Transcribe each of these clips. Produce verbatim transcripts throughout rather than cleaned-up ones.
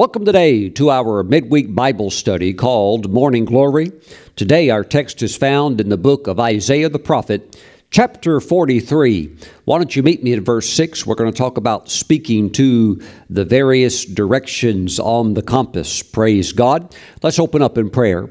Welcome today to our midweek Bible study called Morning Glory. Today our text is found in the book of Isaiah the prophet, chapter forty-three. Why don't you meet me at verse six? We're going to talk about speaking to the various directions on the compass. Praise God. Let's open up in prayer.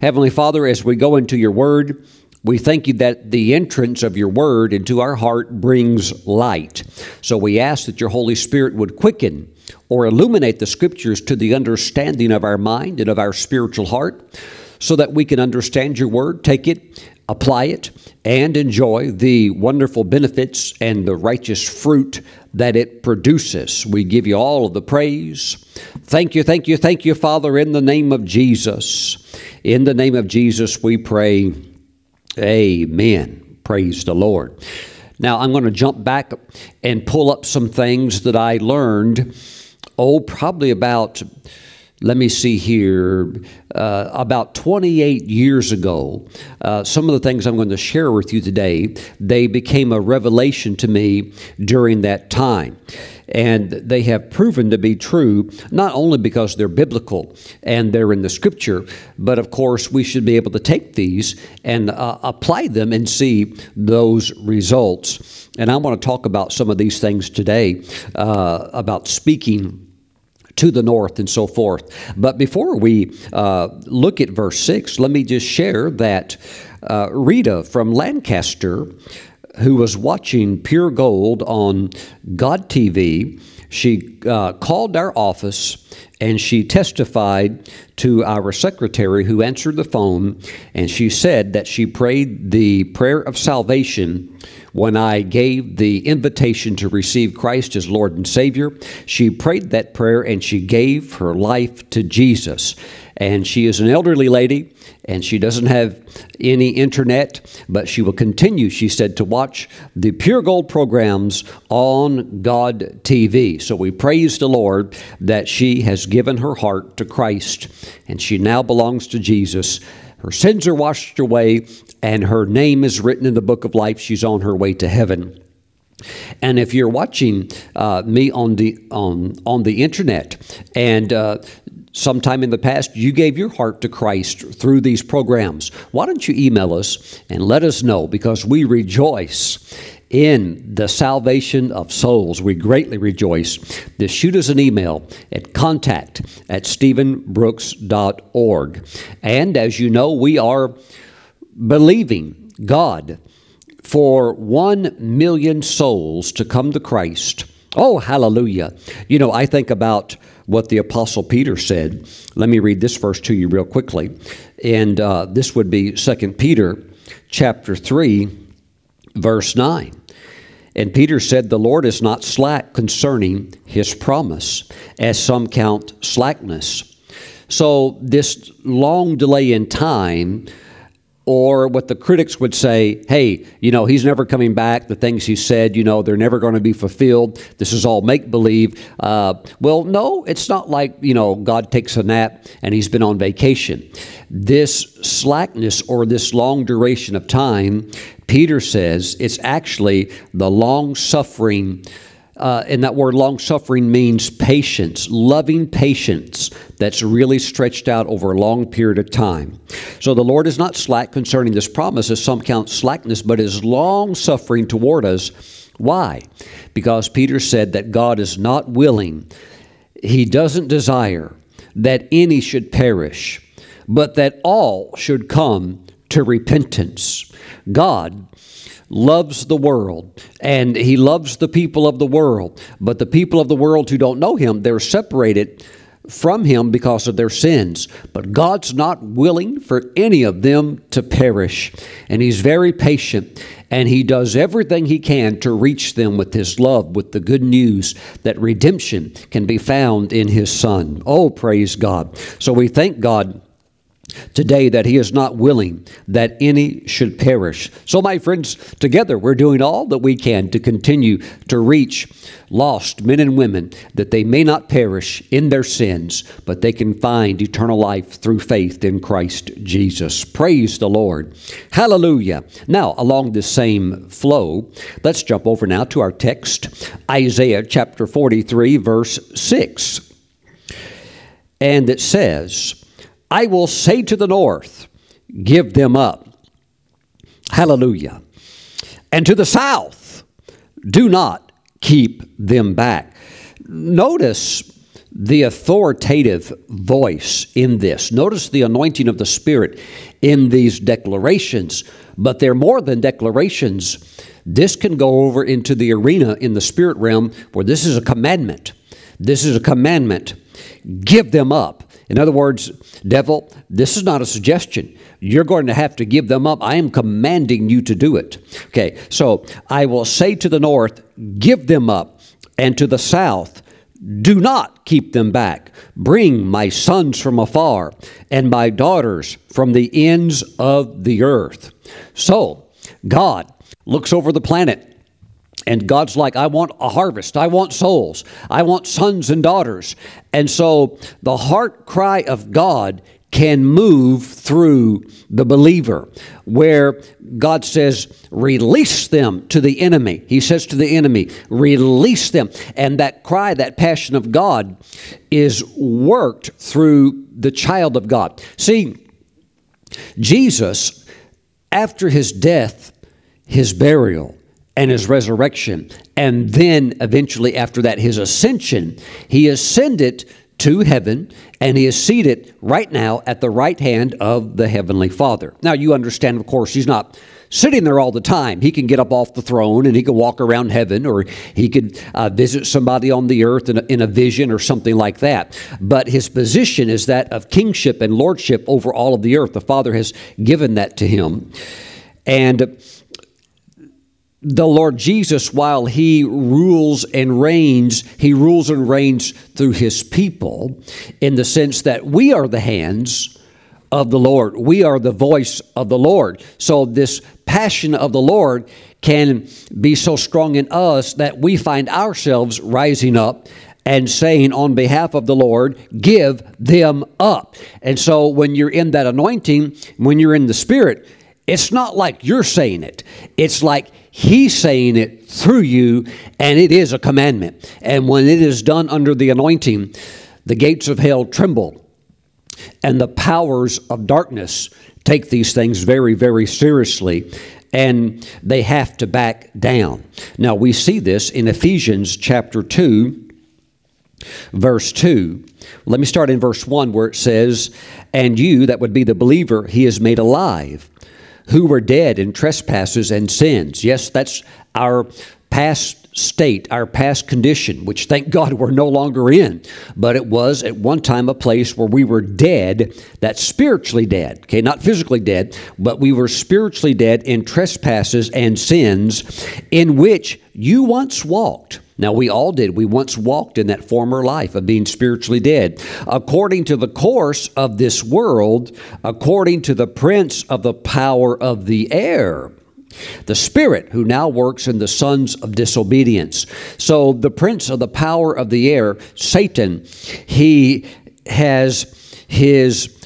Heavenly Father, as we go into your word, we thank you that the entrance of your word into our heart brings light. So we ask that your Holy Spirit would quicken or illuminate the scriptures to the understanding of our mind and of our spiritual heart so that we can understand your word, take it, apply it, and enjoy the wonderful benefits and the righteous fruit that it produces. We give you all of the praise. Thank you, thank you, thank you, Father, in the name of Jesus. In the name of Jesus, we pray. Amen. Praise the Lord. Now, I'm going to jump back and pull up some things that I learned, oh, probably about, let me see here, uh, about twenty-eight years ago. Uh, some of the things I'm going to share with you today, they became a revelation to me during that time. And they have proven to be true, not only because they're biblical and they're in the scripture, but of course we should be able to take these and uh, apply them and see those results. And I want to talk about some of these things today, uh, about speaking to the north and so forth. But before we uh, look at verse six, let me just share that uh, Rita from Lancaster, who was watching Pure Gold on God T V, she uh, called our office and she testified to our secretary who answered the phone, and she said that she prayed the prayer of salvation when I gave the invitation to receive Christ as Lord and Savior. She prayed that prayer and she gave her life to Jesus. And she is an elderly lady, and she doesn't have any internet, but she will continue, she said, to watch the Pure Gold programs on God T V. So we praise the Lord that she has given her heart to Christ, and she now belongs to Jesus. Her sins are washed away, and her name is written in the book of life. She's on her way to heaven. And if you're watching uh, me on the, on, on the internet, and uh, sometime in the past, you gave your heart to Christ through these programs, why don't you email us and let us know, because we rejoice in the salvation of souls. We greatly rejoice. Just shoot us an email at contact at steven brooks dot org. And as you know, we are believing God for one million souls to come to Christ. Oh, hallelujah. You know, I think about what the Apostle Peter said. Let me read this verse to you real quickly. And uh, this would be Second Peter chapter three, verse nine. And Peter said, "The Lord is not slack concerning his promise, as some count slackness." So this long delay in time, or what the critics would say, hey, you know, he's never coming back. The things he said, you know, they're never going to be fulfilled. This is all make-believe. Uh, well, no, it's not like, you know, God takes a nap and he's been on vacation. This slackness or this long duration of time, Peter says, it's actually the long-suffering. Uh, and that word long-suffering means patience, loving patience that's really stretched out over a long period of time. So the Lord is not slack concerning this promise, as some count slackness, but is long-suffering toward us. Why? Because Peter said that God is not willing, he doesn't desire that any should perish, but that all should come to repentance. God loves the world, and he loves the people of the world. But the people of the world who don't know him, they're separated from him because of their sins. But God's not willing for any of them to perish. And he's very patient, and he does everything he can to reach them with his love, with the good news that redemption can be found in his son. Oh, praise God. So we thank God today that he is not willing that any should perish. So my friends, together we're doing all that we can to continue to reach lost men and women, that they may not perish in their sins, but they can find eternal life through faith in Christ Jesus. Praise the Lord. Hallelujah. Now, along this same flow, let's jump over now to our text, Isaiah chapter forty-three, verse six. and it says, I will say to the north, give them up. Hallelujah. And to the south, do not keep them back. Notice the authoritative voice in this. Notice the anointing of the Spirit in these declarations, but they're more than declarations. This can go over into the arena in the spirit realm where this is a commandment. This is a commandment. Give them up. In other words, devil, this is not a suggestion. You're going to have to give them up. I am commanding you to do it. Okay, so I will say to the north, give them up, and to the south, do not keep them back. Bring my sons from afar and my daughters from the ends of the earth. So God looks over the planet, and God's like, I want a harvest. I want souls. I want sons and daughters. And so the heart cry of God can move through the believer, where God says, release them to the enemy. He says to the enemy, release them. And that cry, that passion of God is worked through the child of God. See, Jesus, after his death, his burial, and his resurrection, and then eventually after that, his ascension, he ascended to heaven, and he is seated right now at the right hand of the Heavenly Father. Now, you understand, of course, he's not sitting there all the time. He can get up off the throne, and he could walk around heaven, or he could uh, visit somebody on the earth in a, in a vision or something like that. But his position is that of kingship and lordship over all of the earth. The Father has given that to him. And the Lord Jesus, while he rules and reigns, he rules and reigns through his people, in the sense that we are the hands of the Lord. We are the voice of the Lord. So this passion of the Lord can be so strong in us that we find ourselves rising up and saying on behalf of the Lord, give them up. And so when you're in that anointing, when you're in the Spirit, it's not like you're saying it. It's like he's saying it through you, and it is a commandment. And when it is done under the anointing, the gates of hell tremble, and the powers of darkness take these things very, very seriously, and they have to back down. Now, we see this in Ephesians chapter two, verse two. Let me start in verse one, where it says, and you, that would be the believer, he is made alive, who were dead in trespasses and sins. Yes, that's our past state, our past condition, which thank God we're no longer in. But it was at one time a place where we were dead, that's spiritually dead, okay, not physically dead, but we were spiritually dead in trespasses and sins, in which you once walked. Now, we all did. We once walked in that former life of being spiritually dead, according to the course of this world, according to the prince of the power of the air, the spirit who now works in the sons of disobedience. So the prince of the power of the air, Satan, he has his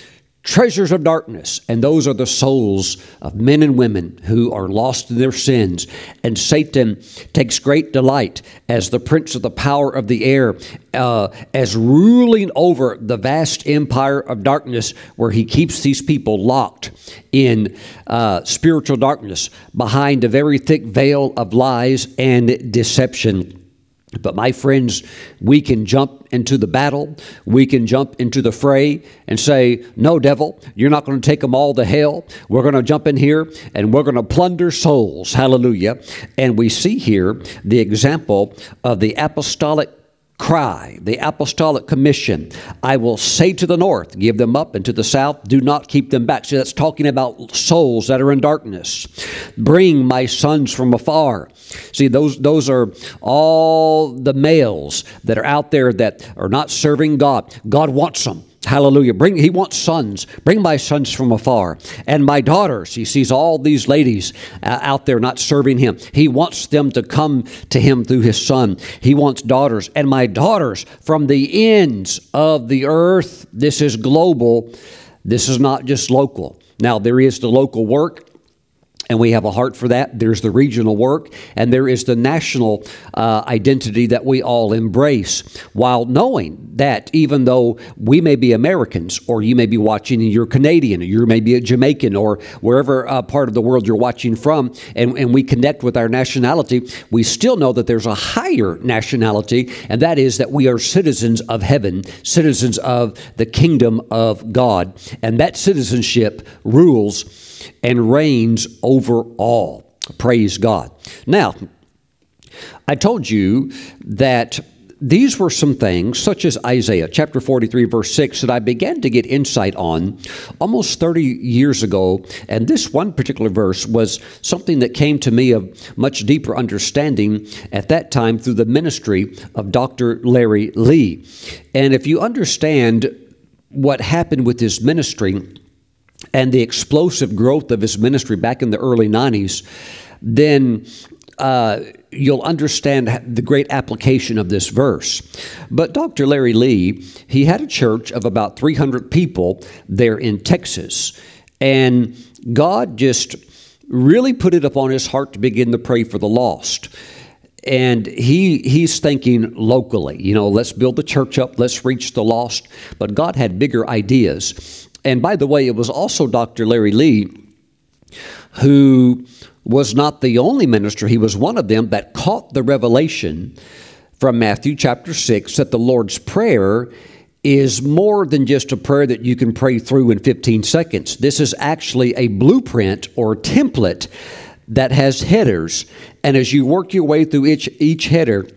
treasures of darkness, and those are the souls of men and women who are lost in their sins. And Satan takes great delight as the prince of the power of the air, uh, as ruling over the vast empire of darkness, where he keeps these people locked in uh, spiritual darkness behind a very thick veil of lies and deception. But my friends, we can jump into the battle. We can jump into the fray and say, no, devil, you're not going to take them all to hell. We're going to jump in here, and we're going to plunder souls. Hallelujah. And we see here the example of the apostolic cry, the apostolic commission. I will say to the north, give them up, and to the south, do not keep them back. See, that's talking about souls that are in darkness. Bring my sons from afar. See, those those are all the males that are out there that are not serving God. God wants them. Hallelujah. Bring, he wants sons. Bring my sons from afar and my daughters. He sees all these ladies uh, out there not serving him. He wants them to come to him through his son. He wants daughters and my daughters from the ends of the earth. This is global. This is not just local. Now, there is the local work. And we have a heart for that. There's the regional work, and there is the national uh, identity that we all embrace, while knowing that even though we may be Americans, or you may be watching and you're Canadian, or you may be a Jamaican, or wherever uh, part of the world you're watching from, and, and we connect with our nationality, we still know that there's a higher nationality, and that is that we are citizens of heaven, citizens of the kingdom of God, and that citizenship rules and reigns over all. Praise God. Now, I told you that these were some things, such as Isaiah chapter forty-three, verse six, that I began to get insight on almost thirty years ago. And this one particular verse was something that came to me of much deeper understanding at that time through the ministry of Doctor Larry Lee. And if you understand what happened with his ministry and the explosive growth of his ministry back in the early nineties, then uh, you'll understand the great application of this verse. But Doctor Larry Lee, he had a church of about three hundred people there in Texas, and God just really put it upon his heart to begin to pray for the lost. And he he's thinking locally, you know, let's build the church up, let's reach the lost. But God had bigger ideas. And by the way, it was also Doctor Larry Lee who was not the only minister. He was one of them that caught the revelation from Matthew chapter six that the Lord's Prayer is more than just a prayer that you can pray through in fifteen seconds. This is actually a blueprint or template that has headers. And as you work your way through each, each header,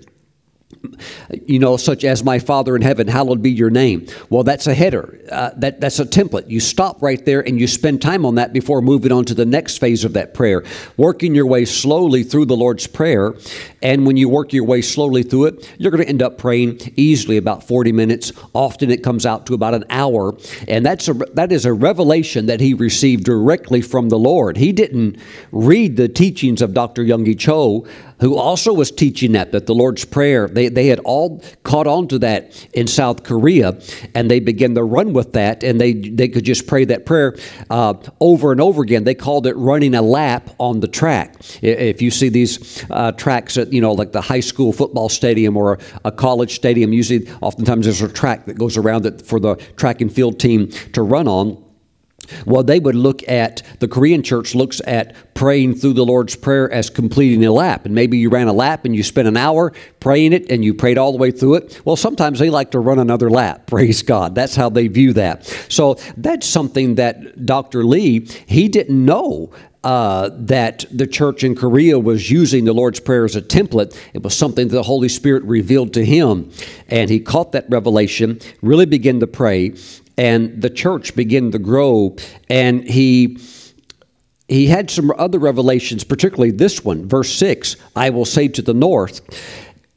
you know, such as my Father in heaven, hallowed be your name. Well, that's a header. Uh, that, that's a template. You stop right there and you spend time on that before moving on to the next phase of that prayer, working your way slowly through the Lord's Prayer. And when you work your way slowly through it, you're going to end up praying easily about forty minutes. Often it comes out to about an hour. And that's a, that is a revelation that he received directly from the Lord. He didn't read the teachings of Doctor Yonggi Cho, who also was teaching that, that the Lord's Prayer, they, they had all caught on to that in South Korea, and they began to run with that, and they, they could just pray that prayer uh, over and over again. They called it running a lap on the track. If you see these uh, tracks at, you know, like the high school football stadium or a, a college stadium, usually oftentimes there's a track that goes around it for the track and field team to run on. Well, they would look at, the Korean church looks at praying through the Lord's Prayer as completing a lap. And maybe you ran a lap and you spent an hour praying it and you prayed all the way through it. Well, sometimes they like to run another lap. Praise God. That's how they view that. So that's something that Doctor Lee, he didn't know uh, that the church in Korea was using the Lord's Prayer as a template. It was something that the Holy Spirit revealed to him. And he caught that revelation, really began to pray. And the church began to grow, and he he had some other revelations, particularly this one, verse six, I will say to the north,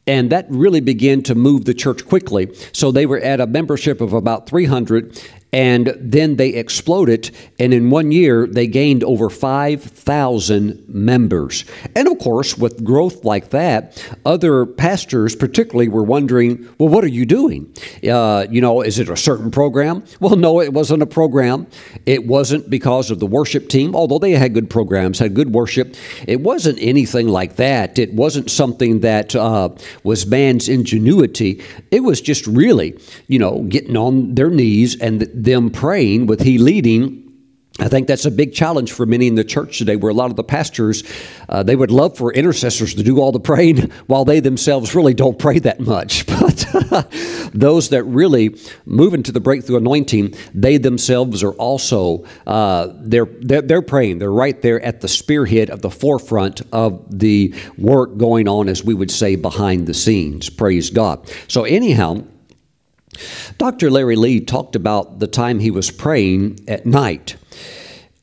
and that really began to move the church quickly. So they were at a membership of about three hundred, and then they exploded, and in one year, they gained over five thousand members. And of course, with growth like that, other pastors particularly were wondering, well, what are you doing? Uh, you know, is it a certain program? Well, no, it wasn't a program. It wasn't because of the worship team, although they had good programs, had good worship. It wasn't anything like that. It wasn't something that uh, was man's ingenuity. It was just really, you know, getting on their knees and the, them praying with he leading. I think that's a big challenge for many in the church today, where a lot of the pastors, uh, they would love for intercessors to do all the praying while they themselves really don't pray that much. But those that really move into the breakthrough anointing, they themselves are also, uh, they're, they're, they're praying. They're right there at the spearhead of the forefront of the work going on, as we would say, behind the scenes. Praise God. So anyhow, Doctor Larry Lee talked about the time he was praying at night,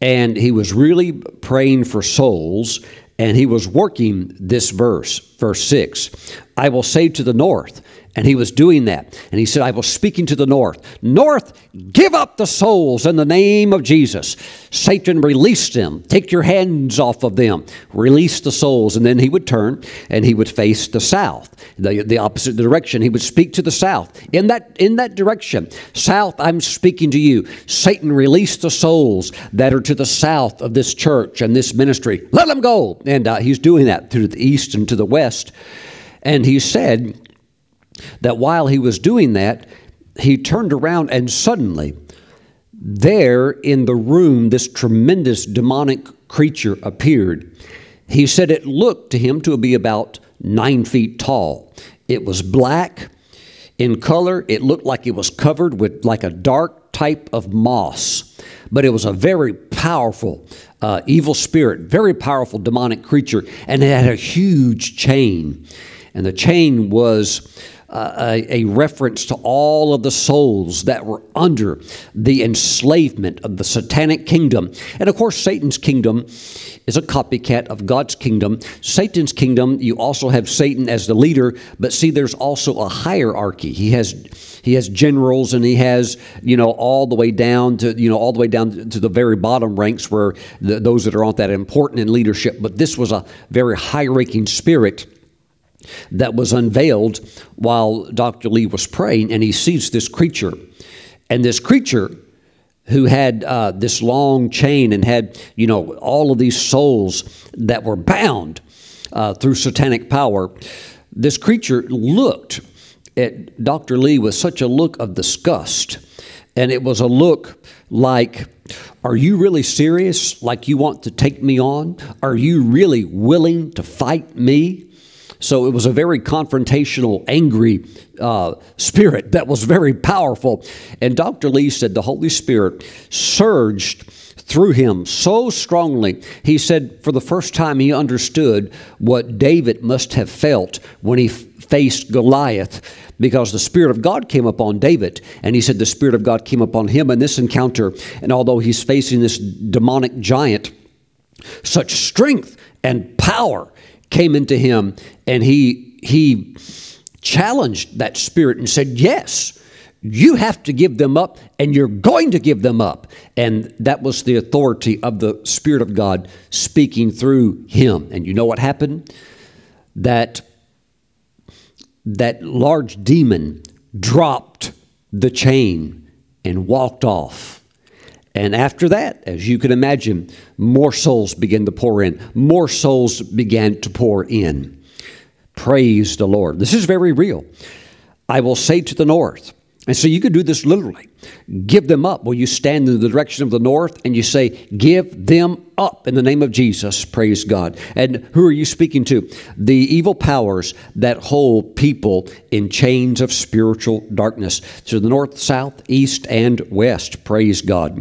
and he was really praying for souls, and he was working this verse, verse six, I will say to the north, And he was doing that. And he said, I was speaking to the north. North, give up the souls in the name of Jesus. Satan, release them. Take your hands off of them. Release the souls. And then he would turn and he would face the south, the, the opposite direction. He would speak to the south. In that, in that direction, south, I'm speaking to you. Satan, release the souls that are to the south of this church and this ministry. Let them go. And uh, he's doing that to the east and to the west. And he said that while he was doing that, he turned around and suddenly there in the room, this tremendous demonic creature appeared. He said it looked to him to be about nine feet tall. It was black in color. It looked like it was covered with like a dark type of moss, but it was a very powerful uh, evil spirit, very powerful demonic creature. And it had a huge chain, and the chain was Uh, a, a reference to all of the souls that were under the enslavement of the satanic kingdom. And of course, Satan's kingdom is a copycat of God's kingdom. Satan's kingdom, you also have Satan as the leader, but see, there's also a hierarchy. He has he has generals, and he has, you know, all the way down to, you know, all the way down to the very bottom ranks where the, those that aren't that important in leadership. But this was a very high-ranking spirit that was unveiled while Doctor Lee was praying, and he sees this creature. And this creature who had uh, this long chain and had, you know, all of these souls that were bound uh, through satanic power, this creature looked at Doctor Lee with such a look of disgust. And it was a look like, are you really serious? Like you want to take me on? Are you really willing to fight me? So it was a very confrontational, angry uh, spirit that was very powerful. And Doctor Lee said the Holy Spirit surged through him so strongly. He said for the first time he understood what David must have felt when he faced Goliath, because the Spirit of God came upon David. And he said the Spirit of God came upon him in this encounter. And although he's facing this demonic giant, such strength and power came into him, and he he challenged that spirit and said, yes, you have to give them up, and you're going to give them up. And that was the authority of the Spirit of God speaking through him. And you know what happened? That, that large demon dropped the chain and walked off. And after that, as you can imagine, more souls began to pour in. More souls began to pour in. Praise the Lord. This is very real. I will say to the north. And so you could do this literally. Give them up. Well, you stand in the direction of the north and you say, give them up in the name of Jesus. Praise God. And who are you speaking to? The evil powers that hold people in chains of spiritual darkness. To the north, south, east, and west. Praise God.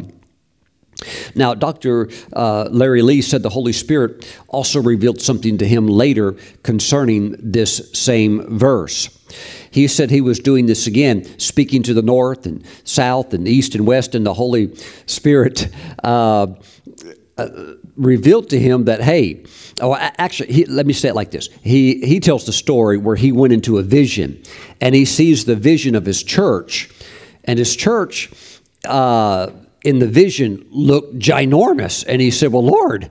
Now, Doctor Uh, Larry Lee said the Holy Spirit also revealed something to him later concerning this same verse. He said he was doing this again, speaking to the north and south and east and west, and the Holy Spirit uh, uh, revealed to him that, hey, oh, actually, he, let me say it like this. He, he tells the story where he went into a vision, and he sees the vision of his church, and his church uh in the vision looked ginormous. And he said, well, Lord,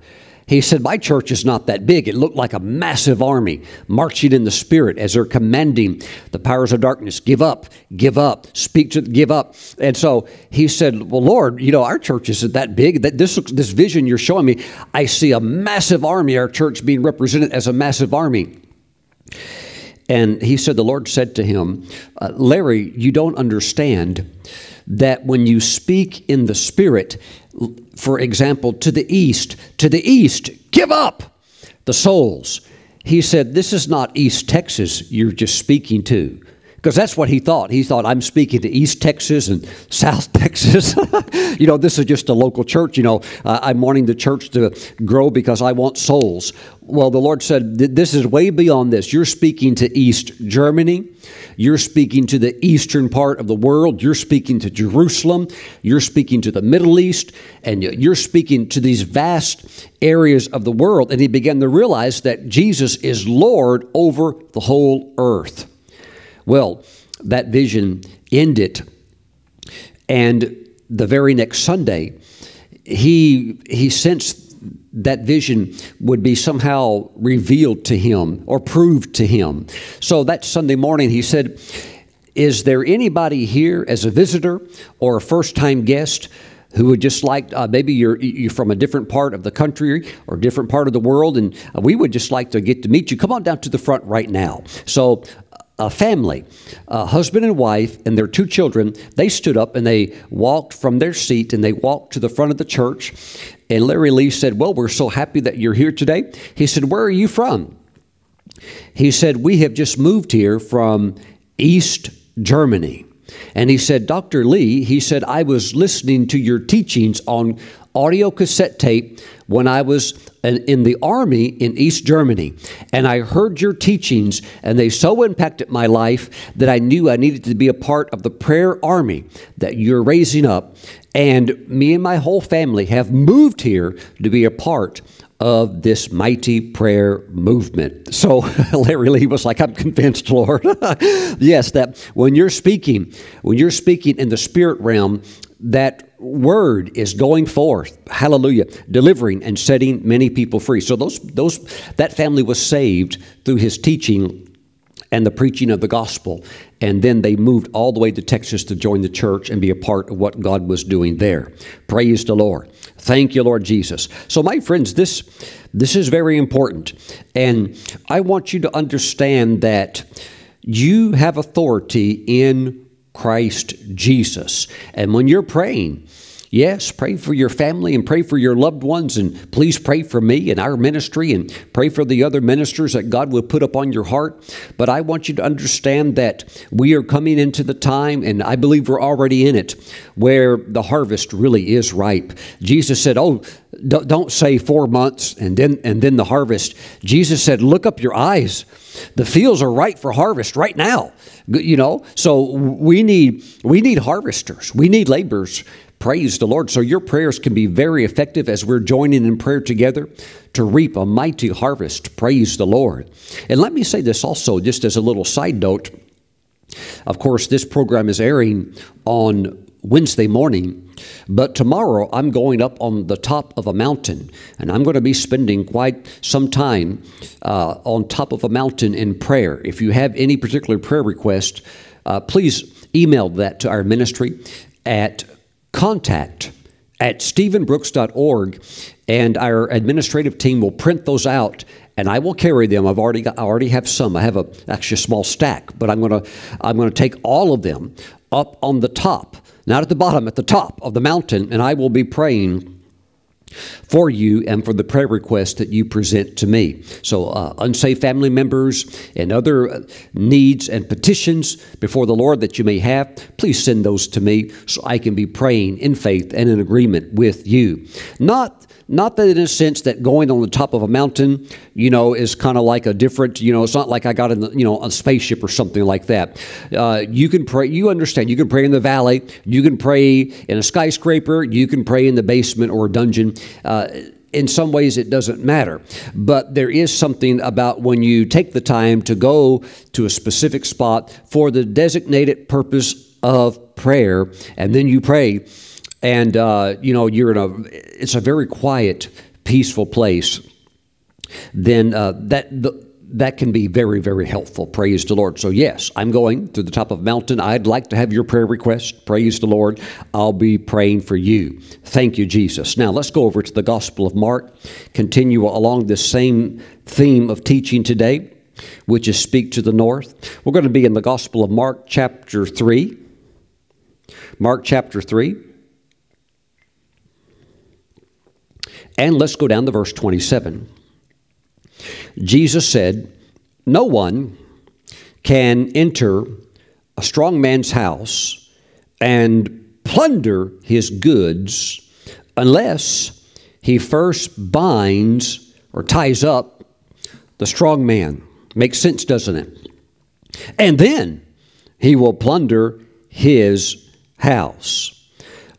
he said, my church is not that big. It looked like a massive army marching in the spirit as they're commanding the powers of darkness, give up, give up, speak to, give up. And so he said, well, Lord, you know, our church isn't that big. That this, this vision you're showing me, I see a massive army, our church being represented as a massive army. And he said, the Lord said to him, uh, Larry, you don't understand that when you speak in the spirit, for example, to the east, to the east, give up the souls. He said, this is not East Texas you're just speaking to. Because that's what he thought. He thought, I'm speaking to East Texas and South Texas. You know, this is just a local church. You know, uh, I'm wanting the church to grow because I want souls. Well, the Lord said, this is way beyond this. You're speaking to East Germany. You're speaking to the eastern part of the world. You're speaking to Jerusalem. You're speaking to the Middle East. And you're speaking to these vast areas of the world. And he began to realize that Jesus is Lord over the whole earth. Well, that vision ended, and the very next Sunday, he he sensed that vision would be somehow revealed to him or proved to him. So that Sunday morning, he said, "Is there anybody here as a visitor or a first-time guest who would just like, uh, maybe you're, you're from a different part of the country or different part of the world, and we would just like to get to meet you. Come on down to the front right now." So a family, a husband and wife and their two children, they stood up and they walked from their seat and they walked to the front of the church. And Larry Lee said, "Well, we're so happy that you're here today." He said, "Where are you from?" He said, "We have just moved here from East Germany." And he said, "Doctor Lee," he said, "I was listening to your teachings on audio cassette tape when I was in the army in East Germany. And I heard your teachings, and they so impacted my life that I knew I needed to be a part of the prayer army that you're raising up. And me and my whole family have moved here to be a part of this mighty prayer movement." So Larry Lee was like, "I'm convinced, Lord." Yes, that when you're speaking, when you're speaking in the spirit realm, that word is going forth, hallelujah, delivering and setting many people free. So those those that family was saved through his teaching and the preaching of the gospel, and then they moved all the way to Texas to join the church and be a part of what God was doing there. Praise the Lord. Thank you, Lord Jesus. So my friends, this this is very important, and I want you to understand that you have authority in Christ Jesus. And when you're praying, yes, pray for your family and pray for your loved ones, and please pray for me and our ministry, and pray for the other ministers that God will put upon your heart. But I want you to understand that we are coming into the time, and I believe we're already in it, where the harvest really is ripe. Jesus said, "Oh, don't say four months and then and then the harvest." Jesus said, "Look up your eyes. The fields are ripe for harvest right now." You know, so we need we need harvesters. We need laborers. Praise the Lord. So your prayers can be very effective as we're joining in prayer together to reap a mighty harvest. Praise the Lord. And let me say this also, just as a little side note. Of course, this program is airing on Wednesday morning. But tomorrow I'm going up on the top of a mountain, and I'm going to be spending quite some time uh, on top of a mountain in prayer. If you have any particular prayer request, uh, please email that to our ministry at contact at steven brooks dot org, and our administrative team will print those out, and I will carry them. I've already got, I already have some. I have a actually a small stack, but I'm going to I'm going to take all of them up on the top. Not at the bottom, at the top of the mountain, and I will be praying for you and for the prayer requests that you present to me. So uh, unsaved family members and other needs and petitions before the Lord that you may have, please send those to me so I can be praying in faith and in agreement with you. Not Not that in a sense that going on the top of a mountain, you know, is kind of like a different, you know, it's not like I got in, the, you know, a spaceship or something like that. Uh, you can pray, you understand, you can pray in the valley, you can pray in a skyscraper, you can pray in the basement or a dungeon. Uh, in some ways, it doesn't matter. But there is something about when you take the time to go to a specific spot for the designated purpose of prayer, and then you pray. And, uh, you know, you're in a, it's a very quiet, peaceful place, then uh, that the, that can be very, very helpful. Praise the Lord. So, yes, I'm going to the top of a mountain. I'd like to have your prayer request. Praise the Lord. I'll be praying for you. Thank you, Jesus. Now, let's go over to the Gospel of Mark, continue along this same theme of teaching today, which is speak to the north. We're going to be in the Gospel of Mark chapter three. Mark chapter three. And let's go down to verse twenty-seven. Jesus said, "No one can enter a strong man's house and plunder his goods unless he first binds or ties up the strong man." Makes sense, doesn't it? "And then he will plunder his house."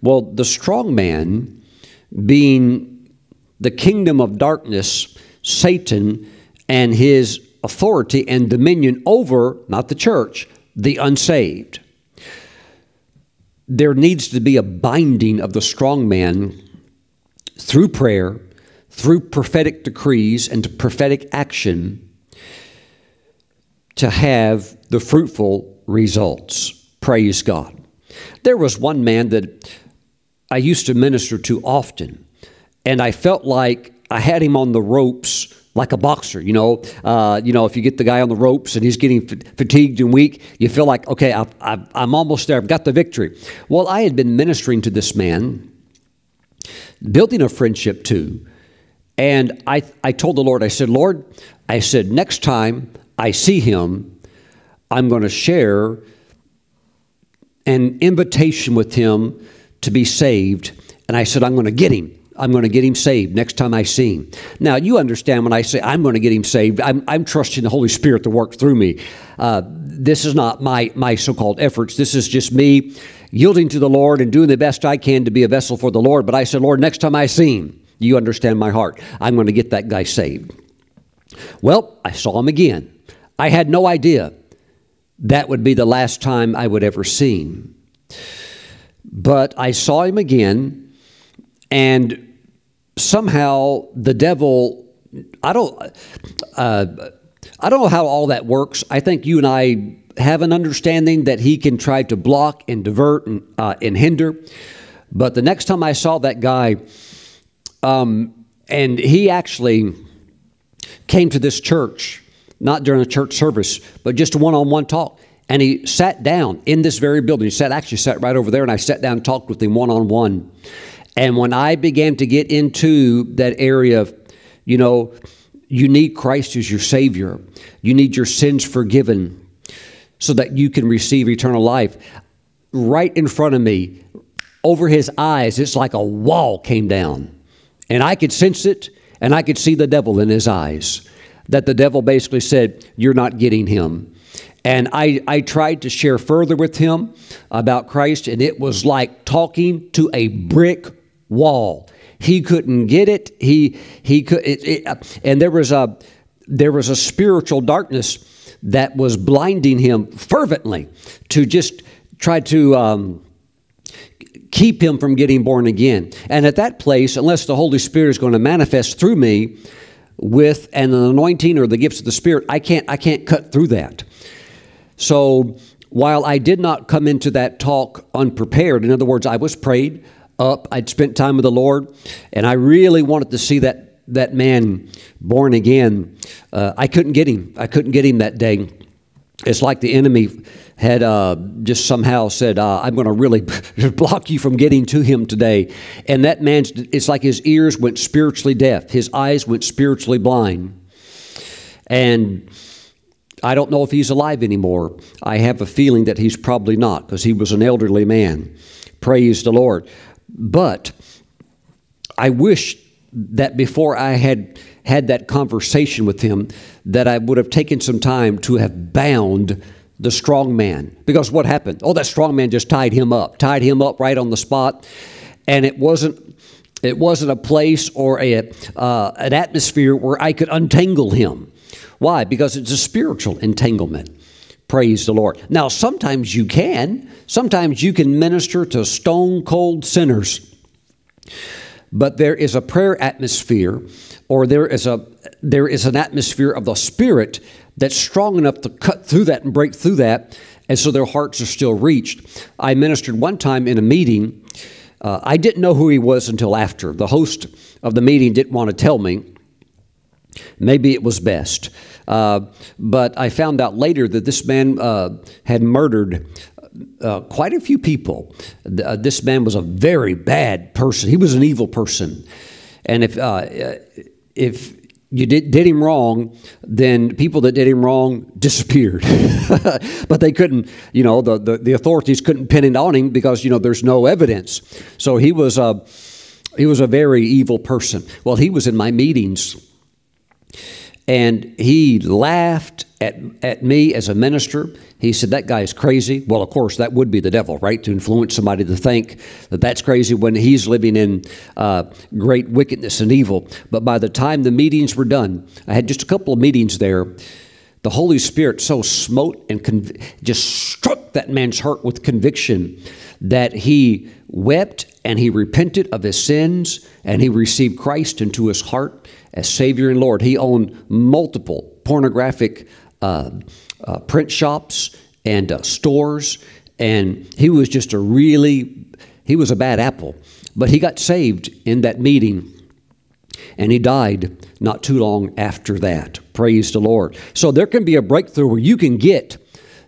Well, the strong man being the kingdom of darkness, Satan, and his authority and dominion over, not the church, the unsaved. There needs to be a binding of the strong man through prayer, through prophetic decrees and prophetic action to have the fruitful results. Praise God. There was one man that I used to minister to often, and I felt like I had him on the ropes like a boxer. You know, uh, you know, if you get the guy on the ropes and he's getting fatigued and weak, you feel like, okay, I've, I've, I'm almost there. I've got the victory. Well, I had been ministering to this man, building a friendship too. And I, I told the Lord, I said, Lord, I said, next time I see him, I'm going to share an invitation with him to be saved. And I said, I'm going to get him. I'm going to get him saved next time I see him. Now, you understand when I say I'm going to get him saved, I'm, I'm trusting the Holy Spirit to work through me. Uh, this is not my, my so-called efforts. This is just me yielding to the Lord and doing the best I can to be a vessel for the Lord. But I said, Lord, next time I see him, you understand my heart. I'm going to get that guy saved. Well, I saw him again. I had no idea that would be the last time I would ever see him. But I saw him again, and somehow the devil, I don't, uh, I don't know how all that works. I think you and I have an understanding that he can try to block and divert and, uh, and hinder. But the next time I saw that guy, um, and he actually came to this church, not during a church service, but just a one-on-one talk. And he sat down in this very building. He sat, actually sat right over there, and I sat down and talked with him one-on-one. And when I began to get into that area of, you know, you need Christ as your Savior. You need your sins forgiven so that you can receive eternal life. Right in front of me, over his eyes, it's like a wall came down. And I could sense it, and I could see the devil in his eyes. That the devil basically said, you're not getting him. And I, I tried to share further with him about Christ, and it was like talking to a brick wall. He couldn't get it. He he could, it, it, and there was a there was a spiritual darkness that was blinding him fervently to just try to um, keep him from getting born again. And at that place, unless the Holy Spirit is going to manifest through me with an anointing or the gifts of the Spirit, I can't I can't cut through that. So while I did not come into that talk unprepared, in other words, I was prayed up. I'd spent time with the Lord, and I really wanted to see that that man born again. Uh, I couldn't get him. I couldn't get him that day. It's like the enemy had uh, just somehow said, uh, I'm going to really block you from getting to him today. And that man's, it's like his ears went spiritually deaf. His eyes went spiritually blind. And I don't know if he's alive anymore. I have a feeling that he's probably not, because he was an elderly man. Praise the Lord. But I wish that before I had had that conversation with him, that I would have taken some time to have bound the strong man. Because what happened? Oh, that strong man just tied him up, tied him up right on the spot. And it wasn't, it wasn't a place or a, uh, an atmosphere where I could untangle him. Why? Because it's a spiritual entanglement. Praise the Lord. Now, sometimes you can. Sometimes you can minister to stone-cold sinners. But there is a prayer atmosphere, or there is a there is an atmosphere of the Spirit that's strong enough to cut through that and break through that, and so their hearts are still reached. I ministered one time in a meeting. Uh, I didn't know who he was until after. The host of the meeting didn't want to tell me. Maybe it was best. Uh, but I found out later that this man uh, had murdered uh, quite a few people. Uh, this man was a very bad person. He was an evil person. And if uh, if you did, did him wrong, then people that did him wrong disappeared. But they couldn't, you know, the, the, the authorities couldn't pin it on him because, you know, there's no evidence. So he was a, he was a very evil person. Well, he was in my meetings. And he laughed at, at me as a minister. He said, that guy is crazy. Well, of course, that would be the devil, right? To influence somebody to think that that's crazy when he's living in uh, great wickedness and evil. But by the time the meetings were done, I had just a couple of meetings there. The Holy Spirit so smote and conv- just struck that man's heart with conviction that he wept and he repented of his sins and he received Christ into his heart as Savior and Lord. He owned multiple pornographic uh, uh, print shops and uh, stores, and he was just a really, he was a bad apple. But he got saved in that meeting, and he died not too long after that. Praise the Lord. So there can be a breakthrough where you can get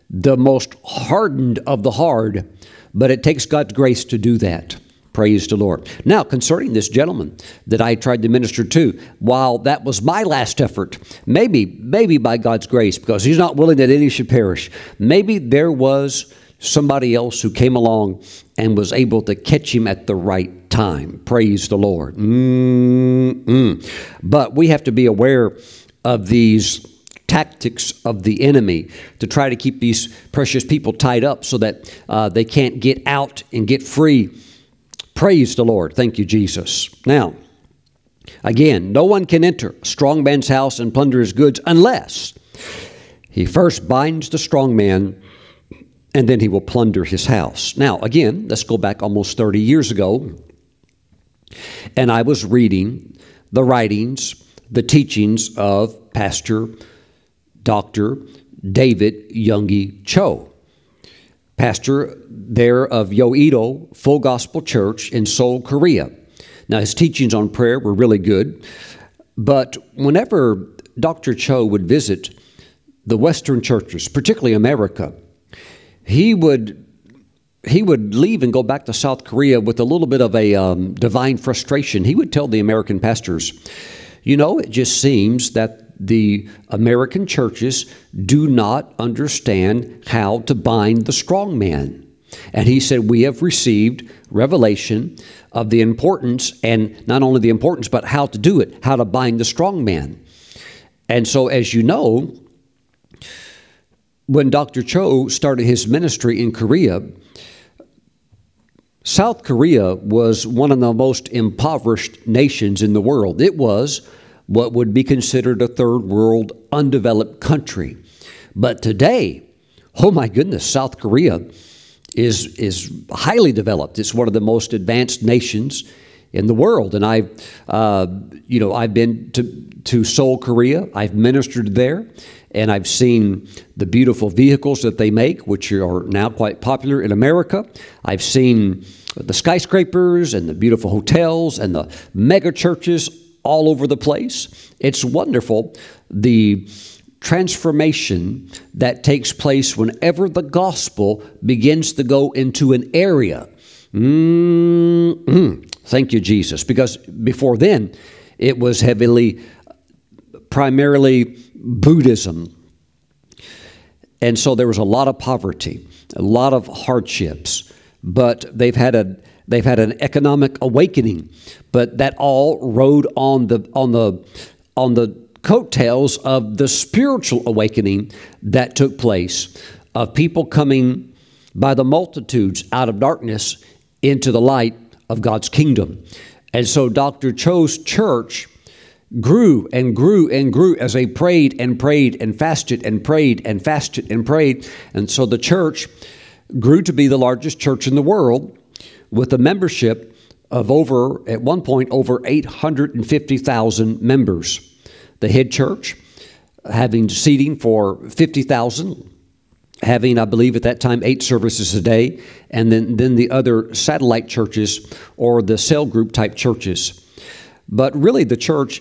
the most hardened of the hard, but it takes God's grace to do that. Praise the Lord. Now, concerning this gentleman that I tried to minister to, while that was my last effort, maybe, maybe by God's grace, because he's not willing that any should perish, maybe there was somebody else who came along and was able to catch him at the right time. Praise the Lord. Mm-mm. But we have to be aware of these tactics of the enemy to try to keep these precious people tied up so that uh, they can't get out and get free. Praise the Lord. Thank you, Jesus. Now, again, no one can enter a strong man's house and plunder his goods unless he first binds the strong man, and then he will plunder his house. Now, again, let's go back almost thirty years ago, and I was reading the writings, the teachings of Pastor Doctor David Yonggi Cho, pastor there of Yoido Full Gospel Church in Seoul, Korea. Now, his teachings on prayer were really good, but whenever Doctor Cho would visit the Western churches, particularly America, He would he would leave and go back to South Korea with a little bit of a um, divine frustration. He would tell the American pastors, you know, it just seems that the American churches do not understand how to bind the strong man. And he said, we have received revelation of the importance, and not only the importance, but how to do it, how to bind the strong man. And so, as you know, when Doctor Cho started his ministry in Korea, South Korea was one of the most impoverished nations in the world. It was what would be considered a third world undeveloped country. But today, oh my goodness, South Korea is, is highly developed. It's one of the most advanced nations in the world. And I, uh, you know, I've been to, to Seoul, Korea. I've ministered there. And I've seen the beautiful vehicles that they make, which are now quite popular in America. I've seen the skyscrapers and the beautiful hotels and the mega churches all over the place. It's wonderful, the transformation that takes place whenever the gospel begins to go into an area. Mm-hmm. Thank you, Jesus. Because before then, it was heavily, primarily Buddhism. And so there was a lot of poverty, a lot of hardships, but they've had a they've had an economic awakening, but that all rode on the on the on the coattails of the spiritual awakening that took place of people coming by the multitudes out of darkness into the light of God's kingdom. And so Doctor Cho's church grew and grew and grew as they prayed and prayed and fasted and prayed and fasted and prayed. And so the church grew to be the largest church in the world, with a membership of over, at one point, over eight hundred fifty thousand members. The head church having seating for fifty thousand, having, I believe at that time, eight services a day, and then, then the other satellite churches or the cell group type churches. But really the church,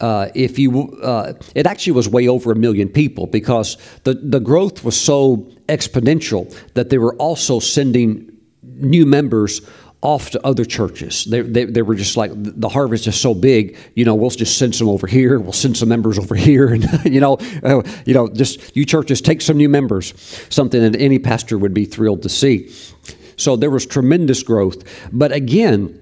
uh, if you, uh, it actually was way over a million people, because the, the growth was so exponential that they were also sending new members off to other churches. They, they, they were just like, the harvest is so big, you know, we'll just send some over here. We'll send some members over here. And, you know, uh, you know, just you churches take some new members, something that any pastor would be thrilled to see. So there was tremendous growth. But again,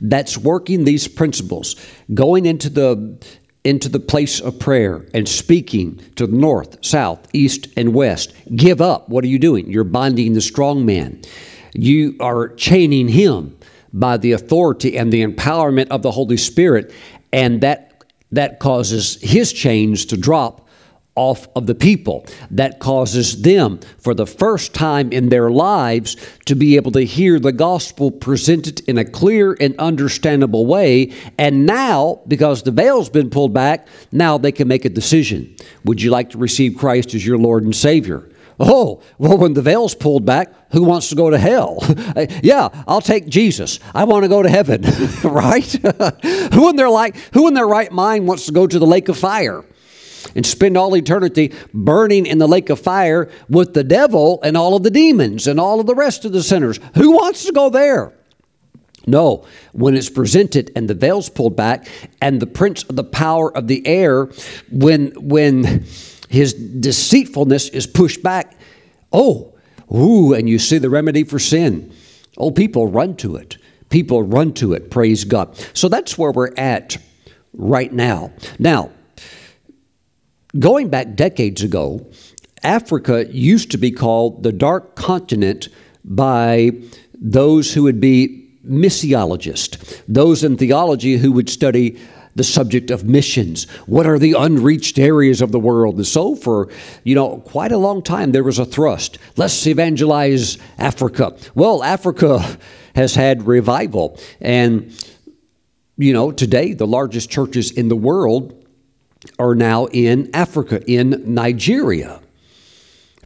that's working these principles, going into the into the place of prayer and speaking to the north, south, east, and west. Give up. What are you doing? You're binding the strong man. You are chaining him by the authority and the empowerment of the Holy Spirit, and that that causes his chains to drop off of the people. That causes them, for the first time in their lives, to be able to hear the gospel presented in a clear and understandable way. And now, because the veil's been pulled back, now they can make a decision. Would you like to receive Christ as your Lord and Savior? Oh, well, when the veil's pulled back, who wants to go to hell? Yeah, I'll take Jesus. I want to go to heaven, right? Who in their like, who in their right mind wants to go to the lake of fire and spend all eternity burning in the lake of fire with the devil and all of the demons and all of the rest of the sinners? Who wants to go there? No, when it's presented and the veil's pulled back and the prince of the power of the air, when when his deceitfulness is pushed back, oh, ooh, and you see the remedy for sin. Oh, people run to it. People run to it, praise God. So that's where we're at right now. Now, going back decades ago, Africa used to be called the dark continent by those who would be missiologists, those in theology who would study the subject of missions. What are the unreached areas of the world? And so for, you know, quite a long time, there was a thrust. Let's evangelize Africa. Well, Africa has had revival. And, you know, today, the largest churches in the world are now in Africa, in Nigeria.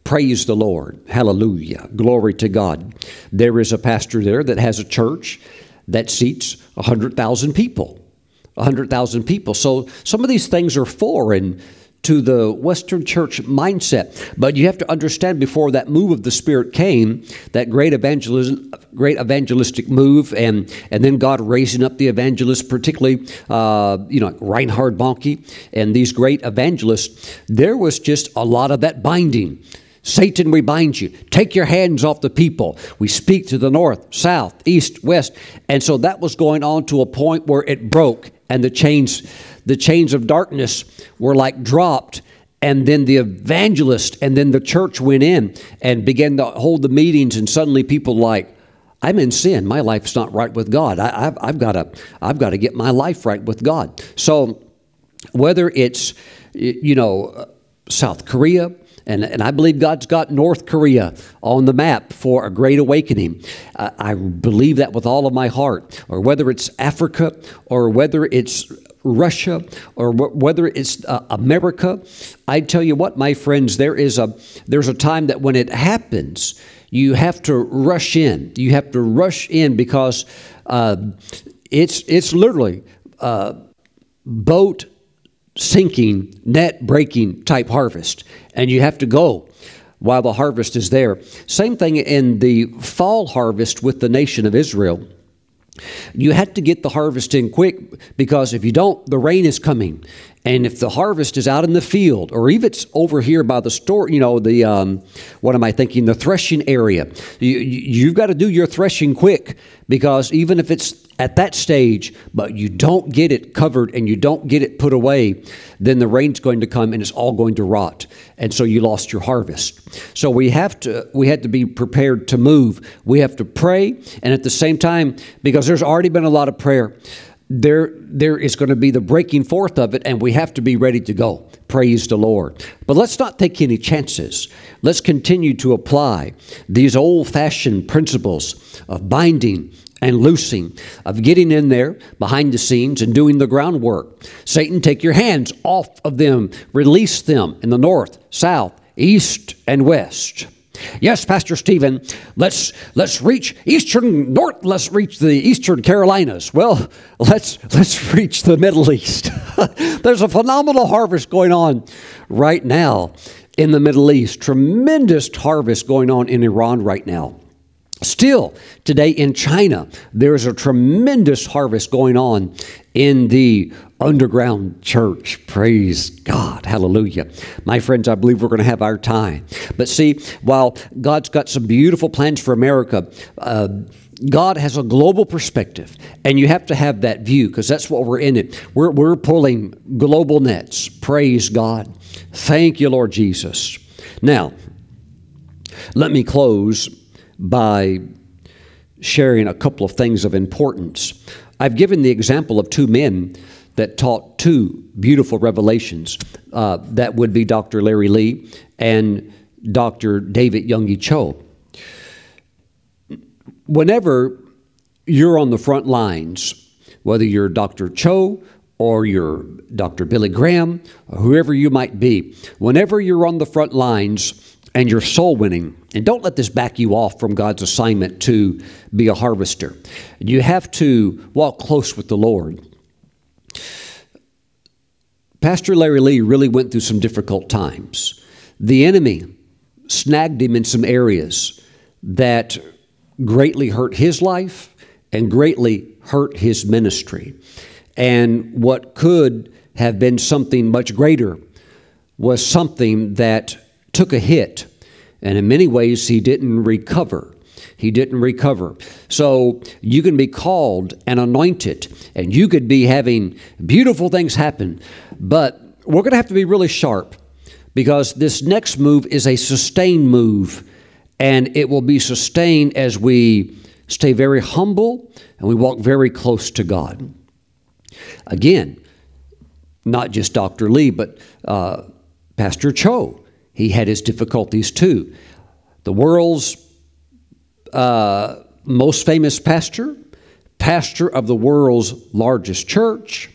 Praise the Lord. Hallelujah. Glory to God. There is a pastor there that has a church that seats one hundred thousand people. one hundred thousand people. So some of these things are foreign to the Western church mindset. But you have to understand, before that move of the Spirit came, that great evangelism, great evangelistic move, and and then God raising up the evangelists, particularly, uh, you know, Reinhard Bonnke and these great evangelists, there was just a lot of that binding. Satan, we bind you. Take your hands off the people. We speak to the north, south, east, west. And so that was going on to a point where it broke. And the chains, the chains of darkness were like dropped, and then the evangelist and then the church went in and began to hold the meetings, and suddenly people like, I'm in sin. My life's not right with God. I, I've, I've got to, I've got to get my life right with God. So whether it's, you know, South Korea, and, and I believe God's got North Korea on the map for a great awakening. Uh, I believe that with all of my heart. Or whether it's Africa, or whether it's Russia, or wh whether it's uh, America, I tell you what, my friends, there is a there's a time that when it happens, you have to rush in. You have to rush in because uh, it's it's literally uh, boat sinking, net breaking type harvest, and you have to go while the harvest is there. Same thing in the fall harvest with the nation of Israel. You had to get the harvest in quick, because if you don't, the rain is coming. And if the harvest is out in the field, or if it's over here by the store, you know, the, um, what am I thinking, the threshing area, you, you've got to do your threshing quick, because even if it's at that stage, but you don't get it covered and you don't get it put away, then the rain's going to come and it's all going to rot. And so you lost your harvest. So we have to, we had to be prepared to move. We have to pray. And at the same time, because there's already been a lot of prayer, there, there is going to be the breaking forth of it, and we have to be ready to go. Praise the Lord. But let's not take any chances. Let's continue to apply these old-fashioned principles of binding and loosing, of getting in there behind the scenes and doing the groundwork. Satan, take your hands off of them. Release them in the north, south, east, and west. Yes, Pastor Stephen, let's let's reach eastern north. Let's reach the Eastern Carolinas. Well, let's let's reach the Middle East. There's a phenomenal harvest going on right now in the Middle East. Tremendous harvest going on in Iran right now. Still, today in China, there is a tremendous harvest going on in the underground church. Praise God. Hallelujah. My friends, I believe we're going to have our time. But see, while God's got some beautiful plans for America, uh, God has a global perspective, and you have to have that view, because that's what we're in it. We're, we're pulling global nets. Praise God. Thank you, Lord Jesus. Now, let me close by sharing a couple of things of importance. I've given the example of two men that taught two beautiful revelations. Uh, that would be Doctor Larry Lee and Doctor David Yonggi Cho. Whenever you're on the front lines, whether you're Doctor Cho or you're Doctor Billy Graham, or whoever you might be, whenever you're on the front lines and you're soul winning, and don't let this back you off from God's assignment to be a harvester. You have to walk close with the Lord. Pastor Larry Lee really went through some difficult times. The enemy snagged him in some areas that greatly hurt his life and greatly hurt his ministry. And what could have been something much greater was something that took a hit. And in many ways, he didn't recover. He didn't recover. So you can be called and anointed, and you could be having beautiful things happen. But we're going to have to be really sharp, because this next move is a sustained move, and it will be sustained as we stay very humble and we walk very close to God. Again, not just Doctor Lee, but uh, Pastor Cho. He had his difficulties too. The world's uh, most famous pastor, pastor of the world's largest church,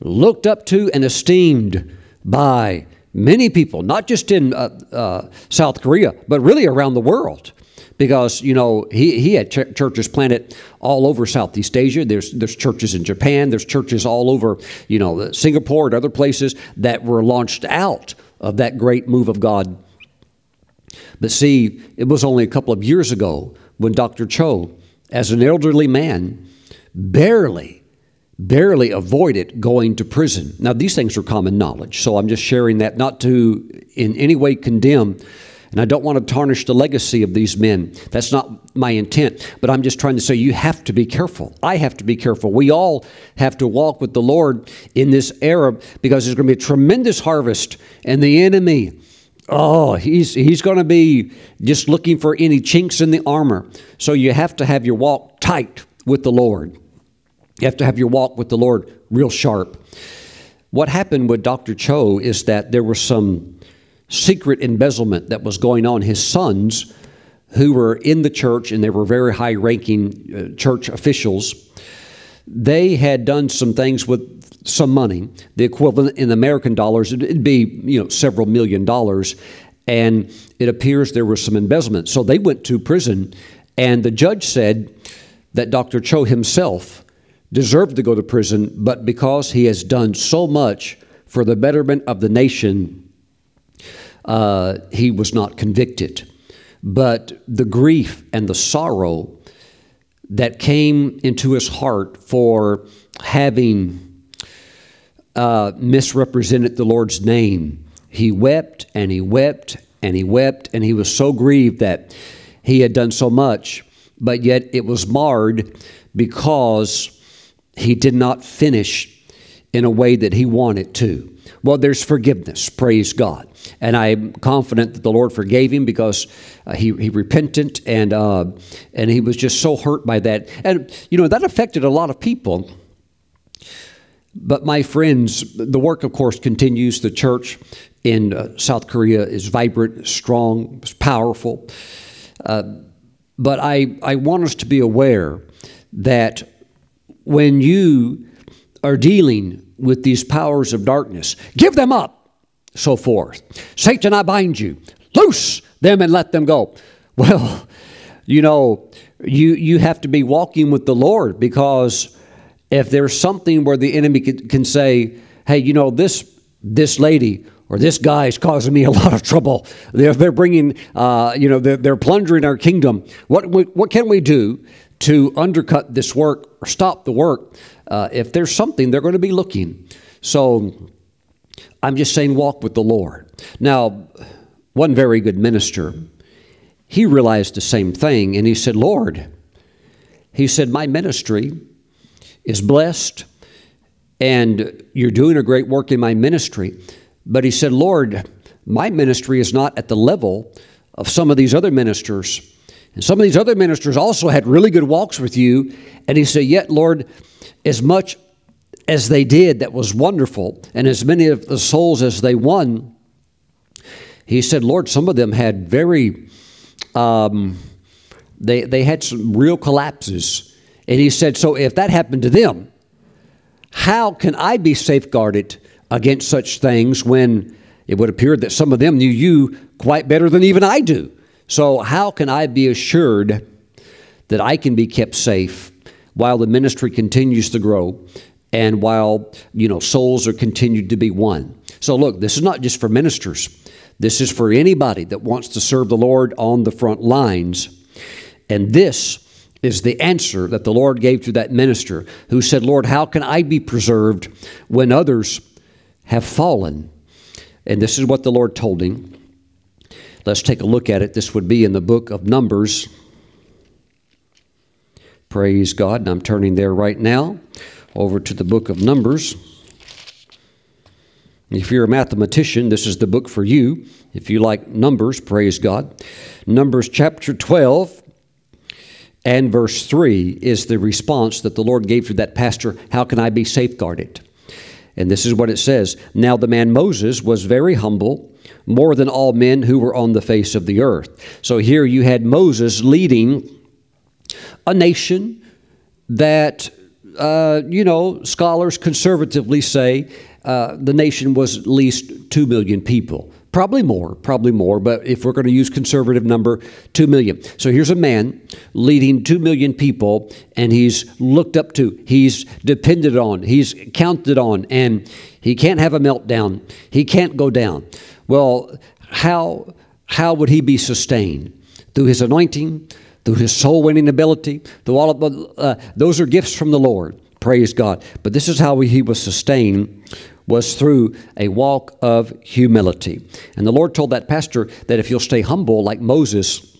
looked up to and esteemed by many people, not just in uh, uh, South Korea, but really around the world. Because, you know, he, he had ch churches planted all over Southeast Asia. There's, there's churches in Japan. There's churches all over, you know, Singapore and other places that were launched out of that great move of God. But see, it was only a couple of years ago when Doctor Cho, as an elderly man, barely, barely avoided going to prison. Now, these things are common knowledge, so I'm just sharing that not to in any way condemn. And I don't want to tarnish the legacy of these men. That's not my intent. But I'm just trying to say you have to be careful. I have to be careful. We all have to walk with the Lord in this era, because there's going to be a tremendous harvest. And the enemy, oh, he's, he's going to be just looking for any chinks in the armor. So you have to have your walk tight with the Lord. You have to have your walk with the Lord real sharp. What happened with Doctor Cho is that there were some secret embezzlement that was going on. His sons, who were in the church, and they were very high-ranking uh, church officials, they had done some things with some money, the equivalent in American dollars. It'd be, you know, several million dollars, and it appears there was some embezzlement. So they went to prison, and the judge said that Doctor Cho himself deserved to go to prison, but because he has done so much for the betterment of the nation, Uh, he was not convicted. But the grief and the sorrow that came into his heart for having uh, misrepresented the Lord's name, he wept and he wept and he wept, and he was so grieved that he had done so much, but yet it was marred because he did not finish in a way that he wanted to. Well, there's forgiveness, praise God. And I'm confident that the Lord forgave him, because uh, he, he repented, and, uh, and he was just so hurt by that. And, you know, that affected a lot of people. But, my friends, the work, of course, continues. The church in uh, South Korea is vibrant, strong, powerful. Uh, but I, I want us to be aware that when you are dealing with these powers of darkness, give them up, so forth. Satan, I bind you. Loose them and let them go. Well, you know, you, you have to be walking with the Lord, because if there's something where the enemy can, can say, hey, you know, this, this lady or this guy is causing me a lot of trouble. They're, they're bringing, uh, you know, they're, they're plundering our kingdom. What, what can we do to undercut this work or stop the work? Uh, if there's something, they're going to be looking. So I'm just saying, walk with the Lord. Now, one very good minister, he realized the same thing, and he said, Lord, he said, my ministry is blessed, and you're doing a great work in my ministry. But he said, Lord, my ministry is not at the level of some of these other ministers. And some of these other ministers also had really good walks with you. And he said, yet, Lord, as much as they did that was wonderful, and as many of the souls as they won, he said, Lord, some of them had very, um, they, they had some real collapses. And he said, so if that happened to them, how can I be safeguarded against such things when it would appear that some of them knew you quite better than even I do? So how can I be assured that I can be kept safe while the ministry continues to grow and while, you know, souls are continued to be won? So look, this is not just for ministers. This is for anybody that wants to serve the Lord on the front lines. And this is the answer that the Lord gave to that minister who said, Lord, how can I be preserved when others have fallen? And this is what the Lord told him. Let's take a look at it. This would be in the book of Numbers. Praise God. And I'm turning there right now over to the book of Numbers. If you're a mathematician, this is the book for you. If you like numbers, praise God. Numbers chapter twelve and verse three is the response that the Lord gave to that pastor. How can I be safeguarded? And this is what it says. Now the man Moses was very humble, more than all men who were on the face of the earth. So here you had Moses leading a nation that, uh, you know, scholars conservatively say uh, the nation was at least two million people. Probably more, probably more, but if we're going to use conservative number, two million. So here's a man leading two million people, and he's looked up to, he's depended on, he's counted on, and he can't have a meltdown. He can't go down. Well, how, how would he be sustained? Through his anointing, through his soul-winning ability, through all of the, uh, those are gifts from the Lord. Praise God. But this is how he was sustained, was through a walk of humility. And the Lord told that pastor that if you'll stay humble like Moses,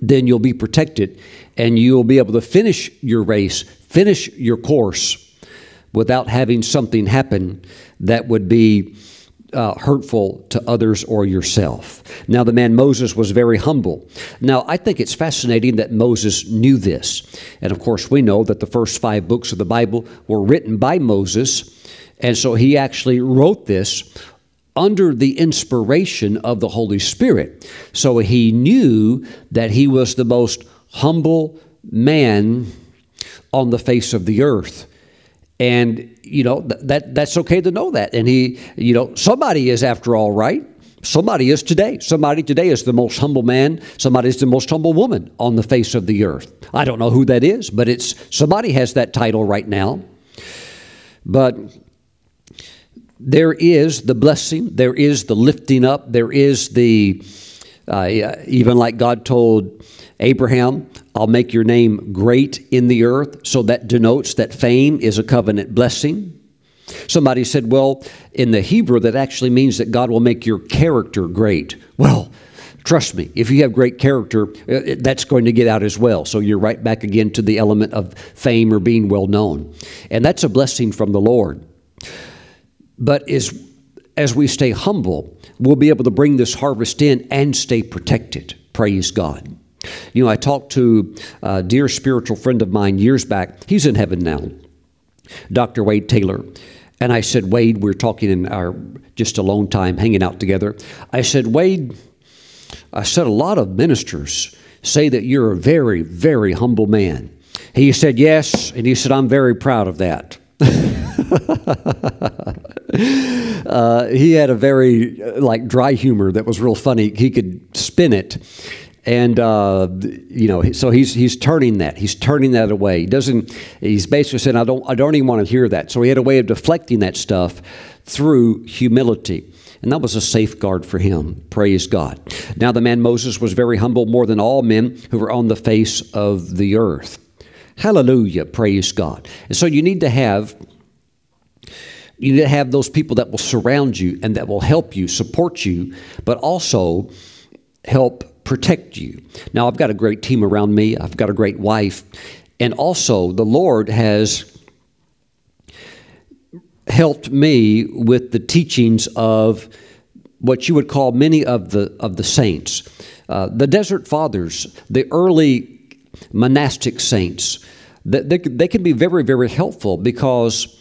then you'll be protected and you'll be able to finish your race, finish your course without having something happen that would be uh, hurtful to others or yourself. Now, the man Moses was very humble. Now, I think it's fascinating that Moses knew this. And of course, we know that the first five books of the Bible were written by Moses. And so he actually wrote this under the inspiration of the Holy Spirit. So he knew that he was the most humble man on the face of the earth. And, you know, th that that's okay to know that. And he, you know, somebody is after all, right? Somebody is today. Somebody today is the most humble man. Somebody is the most humble woman on the face of the earth. I don't know who that is, but it's somebody has that title right now. But there is the blessing, there is the lifting up, there is the, uh, even like God told Abraham, I'll make your name great in the earth. So that denotes that fame is a covenant blessing. Somebody said, well, in the Hebrew, that actually means that God will make your character great. Well, trust me, if you have great character, that's going to get out as well. So you're right back again to the element of fame or being well known. And that's a blessing from the Lord. But as, as we stay humble, we'll be able to bring this harvest in and stay protected. Praise God. You know, I talked to a dear spiritual friend of mine years back. He's in heaven now, Doctor Wade Taylor. And I said, Wade, we're talking in our just a long time, hanging out together. I said, Wade, I said, a lot of ministers say that you're a very, very humble man. He said, yes. And he said, I'm very proud of that. uh, he had a very like dry humor that was real funny. He could spin it. And, uh, you know, so he's, he's turning that. He's turning that away. He doesn't, he's basically saying, I don't, I don't even want to hear that. So he had a way of deflecting that stuff through humility. And that was a safeguard for him. Praise God. Now, the man Moses was very humble, more than all men who were on the face of the earth. Hallelujah. Praise God. And so you need to have, you need to have those people that will surround you and that will help you, support you, but also help protect you. Now, I've got a great team around me. I've got a great wife. And also the Lord has helped me with the teachings of what you would call many of the, of the saints. Uh, the Desert Fathers, the early monastic saints, they, they, they can be very, very helpful because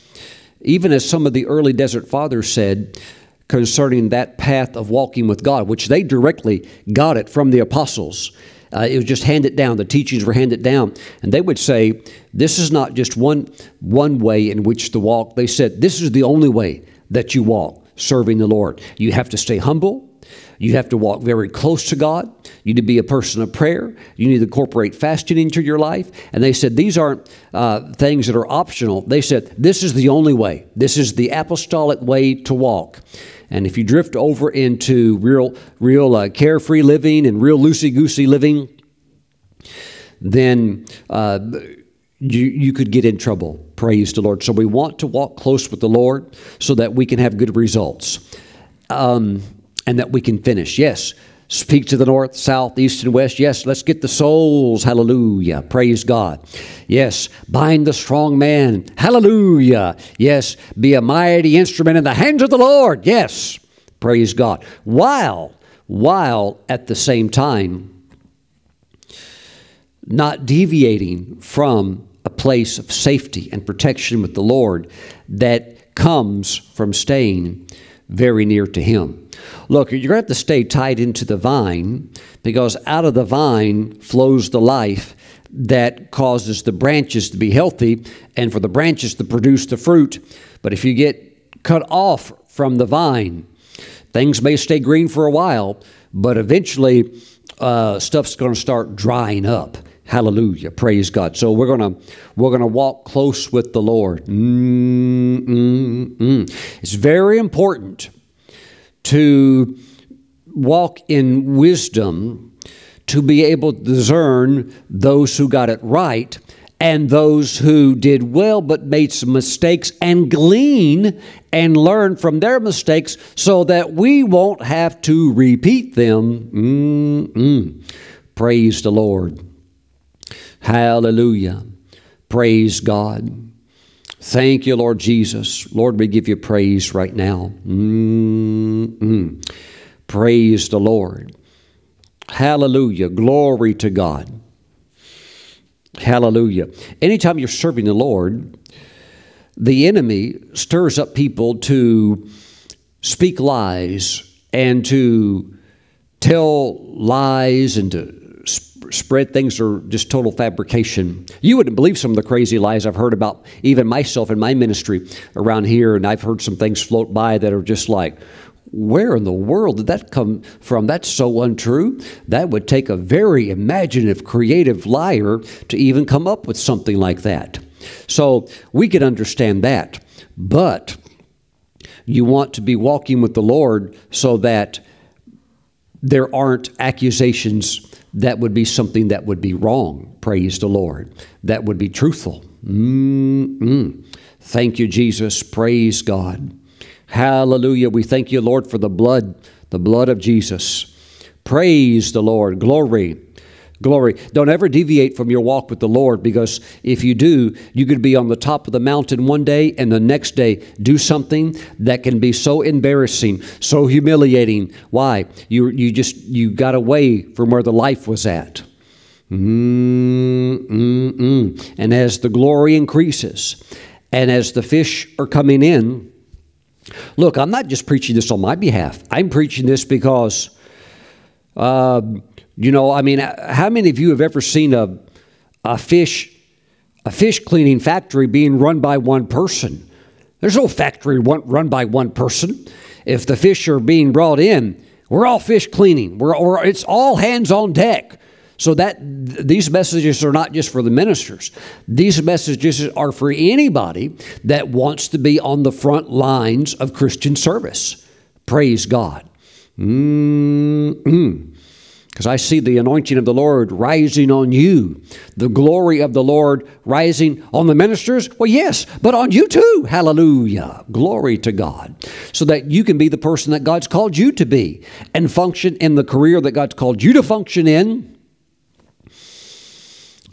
even as some of the early Desert Fathers said concerning that path of walking with God, which they directly got it from the apostles. Uh, it was just handed down. The teachings were handed down. And they would say, this is not just one, one way in which to walk. They said, this is the only way that you walk, serving the Lord. You have to stay humble. You have to walk very close to God. You need to be a person of prayer. You need to incorporate fasting into your life. And they said, these aren't uh, things that are optional. They said, this is the only way. This is the apostolic way to walk. And if you drift over into real, real uh, carefree living and real loosey-goosey living, then uh, you, you could get in trouble. Praise the Lord. So we want to walk close with the Lord so that we can have good results. Um... And that we can finish. Yes, speak to the north, south, east, and west. Yes, let's get the souls. Hallelujah. Praise God. Yes, bind the strong man. Hallelujah. Yes, be a mighty instrument in the hands of the Lord. Yes, praise God. While, while at the same time, not deviating from a place of safety and protection with the Lord that comes from staying very near to Him. Look, you're going to have to stay tied into the vine, because out of the vine flows the life that causes the branches to be healthy and for the branches to produce the fruit. But if you get cut off from the vine, things may stay green for a while, but eventually uh, stuff's going to start drying up. Hallelujah. Praise God. So we're going to we're going to walk close with the Lord. Mm, mm, mm. It's very important to walk in wisdom, to be able to discern those who got it right and those who did well but made some mistakes, and glean and learn from their mistakes so that we won't have to repeat them. Mm-mm. Praise the Lord. Hallelujah. Praise God. Thank you, Lord Jesus. Lord, we give you praise right now. Mm-hmm. Praise the Lord. Hallelujah. Glory to God. Hallelujah. Anytime you're serving the Lord, the enemy stirs up people to speak lies and to tell lies and to spread things are just total fabrication. You wouldn't believe some of the crazy lies I've heard about even myself in my ministry around here, and I've heard some things float by that are just like, where in the world did that come from? That's so untrue. That would take a very imaginative, creative liar to even come up with something like that. So we can understand that, but you want to be walking with the Lord so that there aren't accusations that would be something that would be wrong. Praise the Lord. That would be truthful. Mm-mm. Thank you, Jesus. Praise God. Hallelujah. We thank you, Lord, for the blood, the blood of Jesus. Praise the Lord. Glory. Glory. Don't ever deviate from your walk with the Lord, because if you do, you could be on the top of the mountain one day and the next day do something that can be so embarrassing, so humiliating. Why? You, you just, you got away from where the life was at. Mm, mm, mm. And as the glory increases and as the fish are coming in, look, I'm not just preaching this on my behalf. I'm preaching this because, uh, you know, I mean, how many of you have ever seen a, a fish, a fish cleaning factory being run by one person? There's no factory run by one person. If the fish are being brought in, we're all fish cleaning. We're, or it's all hands on deck. So that th these messages are not just for the ministers. These messages are for anybody that wants to be on the front lines of Christian service. Praise God. Mm-hmm. Because I see the anointing of the Lord rising on you, the glory of the Lord rising on the ministers. Well, yes, but on you too. Hallelujah. Glory to God. So that you can be the person that God's called you to be and function in the career that God's called you to function in,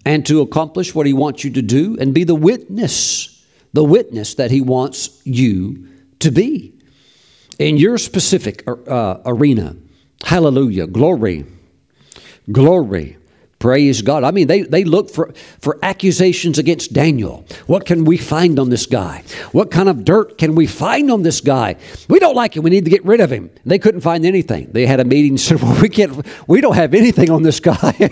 and to accomplish what He wants you to do and be the witness, the witness that He wants you to be in your specific uh, arena. Hallelujah. Glory. Glory. Praise God. I mean, they, they look for, for accusations against Daniel. What can we find on this guy? What kind of dirt can we find on this guy? We don't like him. We need to get rid of him. They couldn't find anything. They had a meeting and said, well, we can't, we don't have anything on this guy.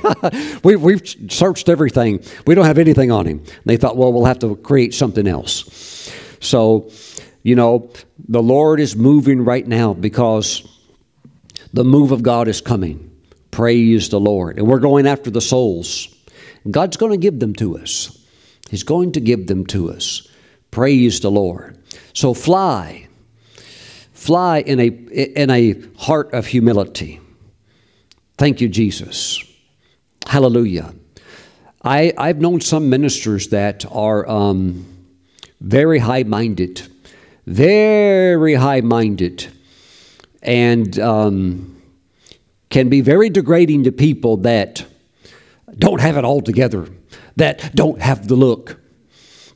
we, we've searched everything. We don't have anything on him. And they thought, well, we'll have to create something else. So, you know, the Lord is moving right now because the move of God is coming. Praise the Lord. And we're going after the souls. God's going to give them to us. He's going to give them to us. Praise the Lord. So fly. Fly in a, in a heart of humility. Thank you, Jesus. Hallelujah. I, I've known some ministers that are um, very high-minded. Very high-minded. And... Um, can be very degrading to people that don't have it all together, that don't have the look,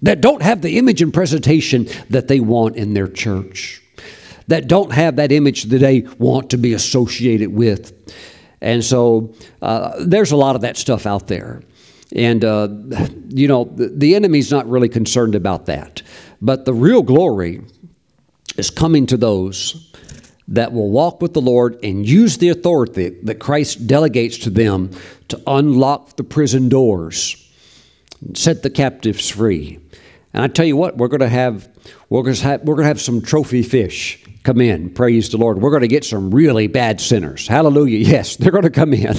that don't have the image and presentation that they want in their church, that don't have that image that they want to be associated with. And so uh, there's a lot of that stuff out there. And, uh, you know, the, the enemy's not really concerned about that. But the real glory is coming to those that will walk with the Lord and use the authority that Christ delegates to them to unlock the prison doors, set the captives free. And I tell you what, we're going to have we're going to have, we're going to have some trophy fish come in. Praise the Lord. We're going to get some really bad sinners. Hallelujah. Yes, they're going to come in.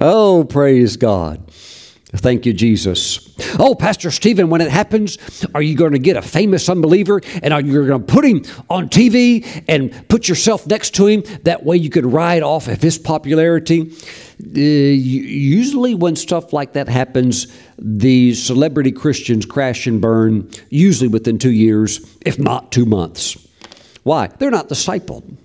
Oh, praise God. Thank you, Jesus. Oh, Pastor Stephen, when it happens, are you going to get a famous unbeliever and are you going to put him on T V and put yourself next to him? That way you could ride off of his popularity. Uh, usually when stuff like that happens, the celebrity Christians crash and burn, usually within two years, if not two months. Why? They're not discipled.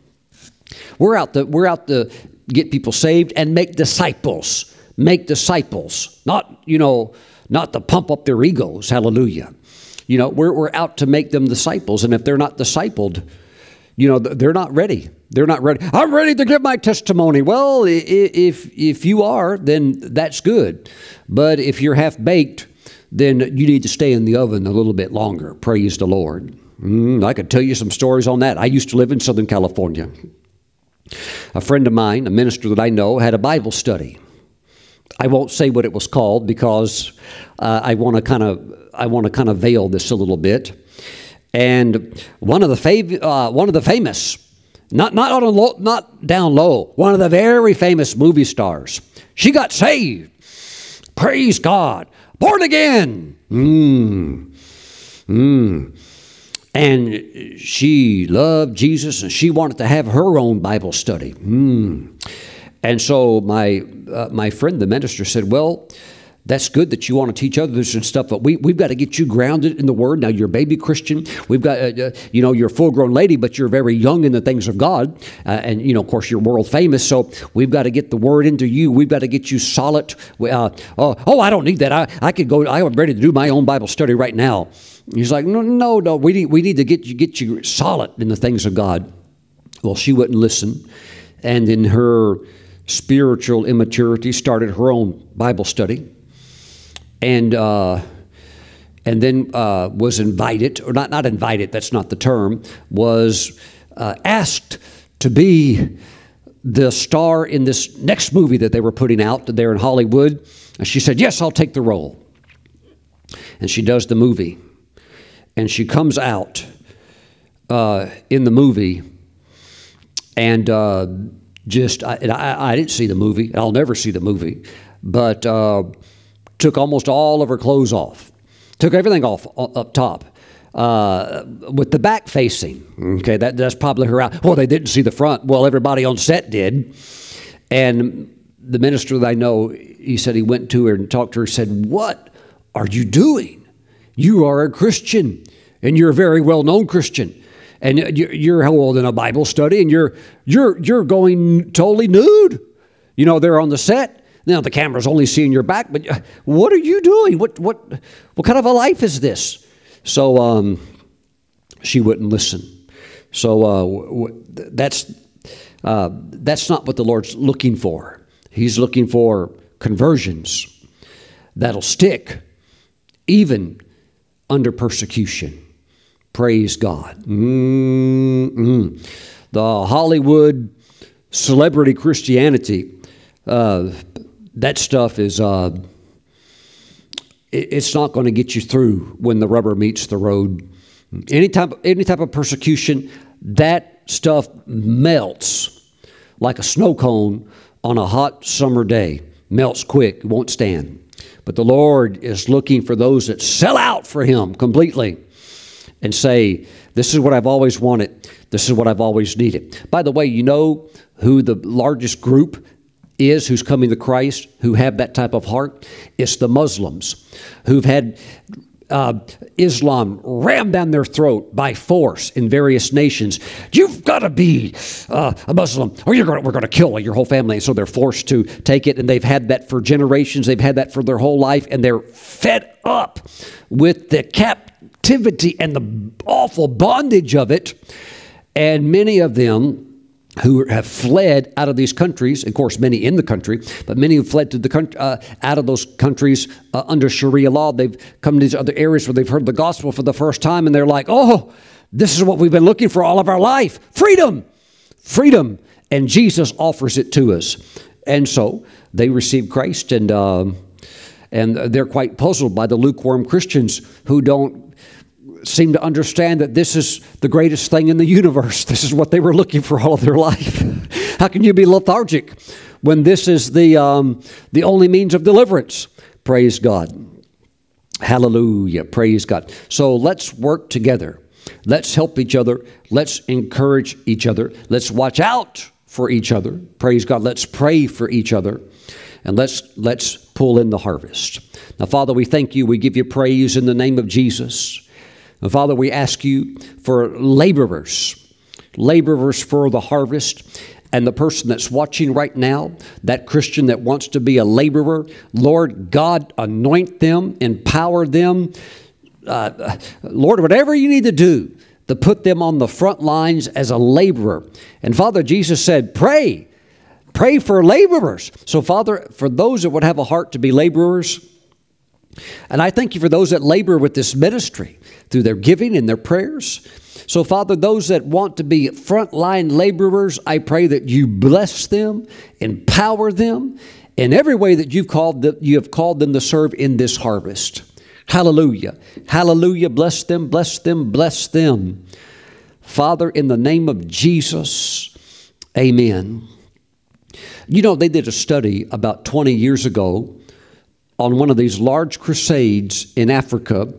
We're out to, we're out to get people saved and make disciples. Make disciples, not, you know, not to pump up their egos. Hallelujah. You know, we're, we're out to make them disciples. And if they're not discipled, you know, they're not ready. They're not ready. I'm ready to give my testimony. Well, if, if you are, then that's good. But if you're half-baked, then you need to stay in the oven a little bit longer. Praise the Lord. Mm, I could tell you some stories on that. I used to live in Southern California. A friend of mine, a minister that I know, had a Bible study. I won't say what it was called because uh, I want to kind of I want to kind of veil this a little bit. And one of the fav uh, one of the famous, not not on a low, not down low, one of the very famous movie stars. She got saved. Praise God, born again. Mm. Mm. And she loved Jesus, and she wanted to have her own Bible study. Mm. And so my uh, my friend, the minister, said, well, that's good that you want to teach others and stuff, but we, we've got to get you grounded in the Word. Now, you're a baby Christian. We've got, uh, you know, you're a full-grown lady, but you're very young in the things of God. Uh, and, you know, of course, you're world famous, so we've got to get the Word into you. We've got to get you solid. Uh, oh, oh, I don't need that. I, I could go. I'm ready to do my own Bible study right now. And he's like, no, no, no. We need, we need to get you, get you solid in the things of God. Well, she wouldn't listen. And in her spiritual immaturity, started her own Bible study, and uh, and then uh, was invited, or not not invited, that's not the term, was uh, asked to be the star in this next movie that they were putting out there in Hollywood. And she said, yes, I'll take the role. And she does the movie. And she comes out uh, in the movie. And uh, just, I, and I, I didn't see the movie, and I'll never see the movie, but uh, took almost all of her clothes off, took everything off up top, uh, with the back facing. Okay, that, that's probably her out. Well, they didn't see the front. Well, everybody on set did. And the minister that I know, he said he went to her and talked to her and said, what are you doing? You are a Christian, and you're a very well-known Christian. And you're held in a Bible study, and you're you're you're going totally nude. You know, they're on the set now. The camera's only seeing your back, but what are you doing? What what what kind of a life is this? So um, she wouldn't listen. So uh, w w that's uh, that's not what the Lord's looking for. He's looking for conversions that'll stick even under persecution. Praise God. Mm-mm. The Hollywood celebrity Christianity, uh, that stuff is, uh, it, it's not going to get you through when the rubber meets the road. Any type, any type of persecution, that stuff melts like a snow cone on a hot summer day. Melts quick, won't stand. But the Lord is looking for those that sell out for Him completely and say, this is what I've always wanted. This is what I've always needed. By the way, you know who the largest group is who's coming to Christ, who have that type of heart? It's the Muslims who've had uh, Islam rammed down their throat by force in various nations. You've got to be uh, a Muslim or you're gonna, we're going to kill your whole family. And so they're forced to take it, and they've had that for generations. They've had that for their whole life, and they're fed up with the captivity and the awful bondage of it. And many of them who have fled out of these countries, of course, many in the country, but many who fled to the country, uh, out of those countries uh, under Sharia law, they've come to these other areas where they've heard the gospel for the first time, and they're like, oh, this is what we've been looking for all of our life. Freedom, freedom. And Jesus offers it to us. And so they receive Christ, and uh, and they're quite puzzled by the lukewarm Christians who don't seem to understand that this is the greatest thing in the universe. This is what they were looking for all of their life. How can you be lethargic when this is the, um, the only means of deliverance? Praise God. Hallelujah. Praise God. So let's work together. Let's help each other. Let's encourage each other. Let's watch out for each other. Praise God. Let's pray for each other. And let's, let's pull in the harvest. Now, Father, we thank you. We give you praise in the name of Jesus. Father, we ask you for laborers, laborers for the harvest. And the person that's watching right now, that Christian that wants to be a laborer, Lord God, anoint them, empower them. Uh, Lord, whatever you need to do to put them on the front lines as a laborer. And Father, Jesus said, pray, pray for laborers. So Father, for those that would have a heart to be laborers, and I thank you for those that labor with this ministry through their giving and their prayers. So, Father, those that want to be frontline laborers, I pray that you bless them, empower them in every way that you've called them, you have called them to serve in this harvest. Hallelujah. Hallelujah. Bless them, bless them, bless them. Father, in the name of Jesus, amen. You know, they did a study about twenty years ago on one of these large crusades in Africa,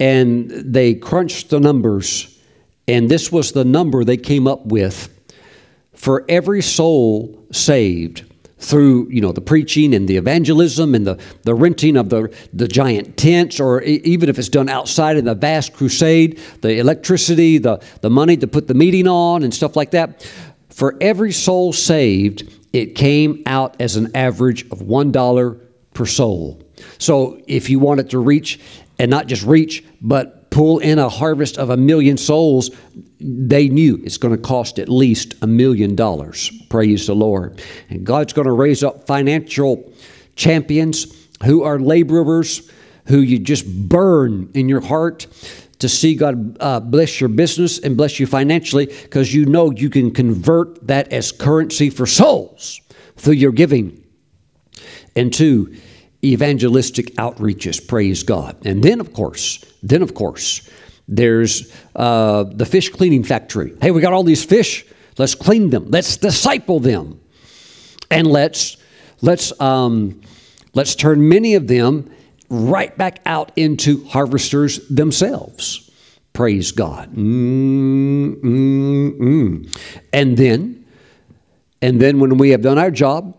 and they crunched the numbers, and this was the number they came up with for every soul saved through, you know, the preaching and the evangelism and the, the renting of the, the giant tents, or even if it's done outside in the vast crusade, the electricity, the, the money to put the meeting on and stuff like that. For every soul saved, it came out as an average of one dollar per soul. So if you wanted to reach, and not just reach, but pull in a harvest of a million souls, they knew it's going to cost at least a million dollars. Praise the Lord. And God's going to raise up financial champions who are laborers, who you just burn in your heart to see God uh, bless your business and bless you financially, because you know you can convert that as currency for souls through your giving. And two, evangelistic outreaches, praise God. And then, of course, then, of course, there's uh, the fish cleaning factory. Hey, we got all these fish. Let's clean them. Let's disciple them. And let's, let's, um, let's turn many of them right back out into harvesters themselves. Praise God. Mm, mm, mm. And then, and then when we have done our job,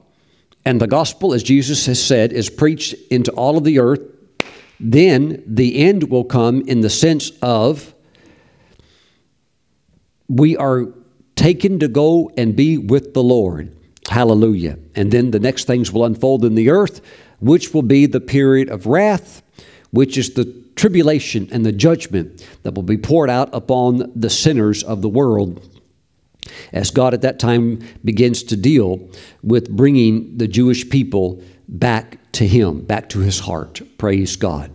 and the gospel, as Jesus has said, is preached into all of the earth, then the end will come in the sense of we are taken to go and be with the Lord. Hallelujah. And then the next things will unfold in the earth, which will be the period of wrath, which is the tribulation and the judgment that will be poured out upon the sinners of the world. as God at that time begins to deal with bringing the Jewish people back to him, back to his heart. Praise God.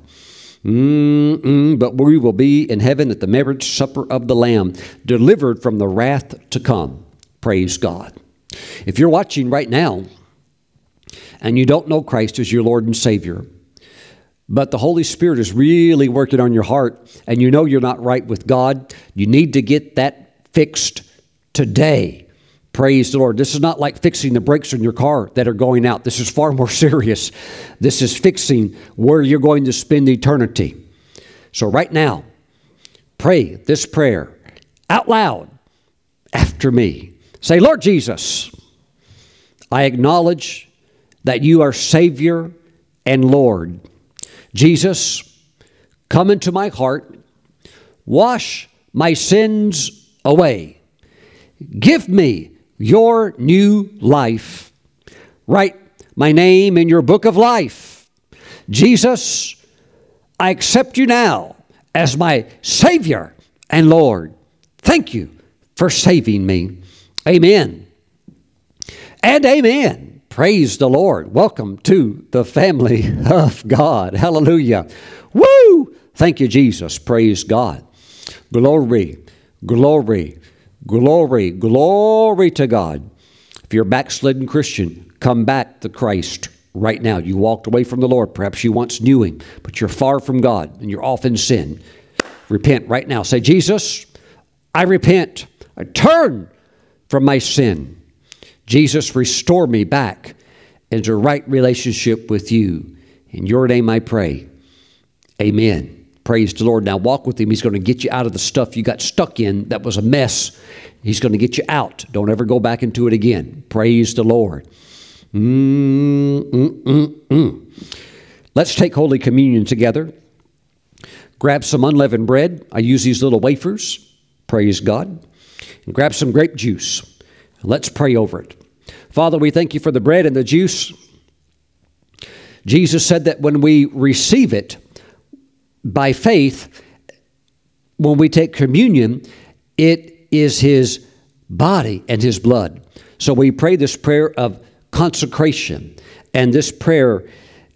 Mm-mm, but we will be in heaven at the marriage supper of the Lamb, delivered from the wrath to come. Praise God. If you're watching right now and you don't know Christ as your Lord and Savior, but the Holy Spirit is really working on your heart and you know you're not right with God, you need to get that fixed today. Praise the Lord. This is not like fixing the brakes on your car that are going out. This is far more serious. This is fixing where you're going to spend eternity. So right now, pray this prayer out loud after me. Say, Lord Jesus, I acknowledge that you are Savior and Lord. Jesus, come into my heart. Wash my sins away. Give me your new life. Write my name in your book of life. Jesus, I accept you now as my Savior and Lord. Thank you for saving me. Amen. And amen. Praise the Lord. Welcome to the family of God. Hallelujah. Woo! Thank you, Jesus. Praise God. Glory, glory, glory, glory to God. If you're a backslidden Christian, come back to Christ right now. You walked away from the Lord. Perhaps you once knew him, but you're far from God and you're off in sin. Repent right now. Say, Jesus, I repent. I turn from my sin. Jesus, restore me back into right relationship with you. In your name I pray. Amen. Praise the Lord. Now walk with him. He's going to get you out of the stuff you got stuck in that was a mess. He's going to get you out. Don't ever go back into it again. Praise the Lord. Mm, mm, mm, mm. Let's take Holy Communion together. Grab some unleavened bread. I use these little wafers. Praise God. And grab some grape juice. Let's pray over it. Father, we thank you for the bread and the juice. Jesus said that when we receive it by faith, when we take communion, it is his body and his blood. So we pray this prayer of consecration and this prayer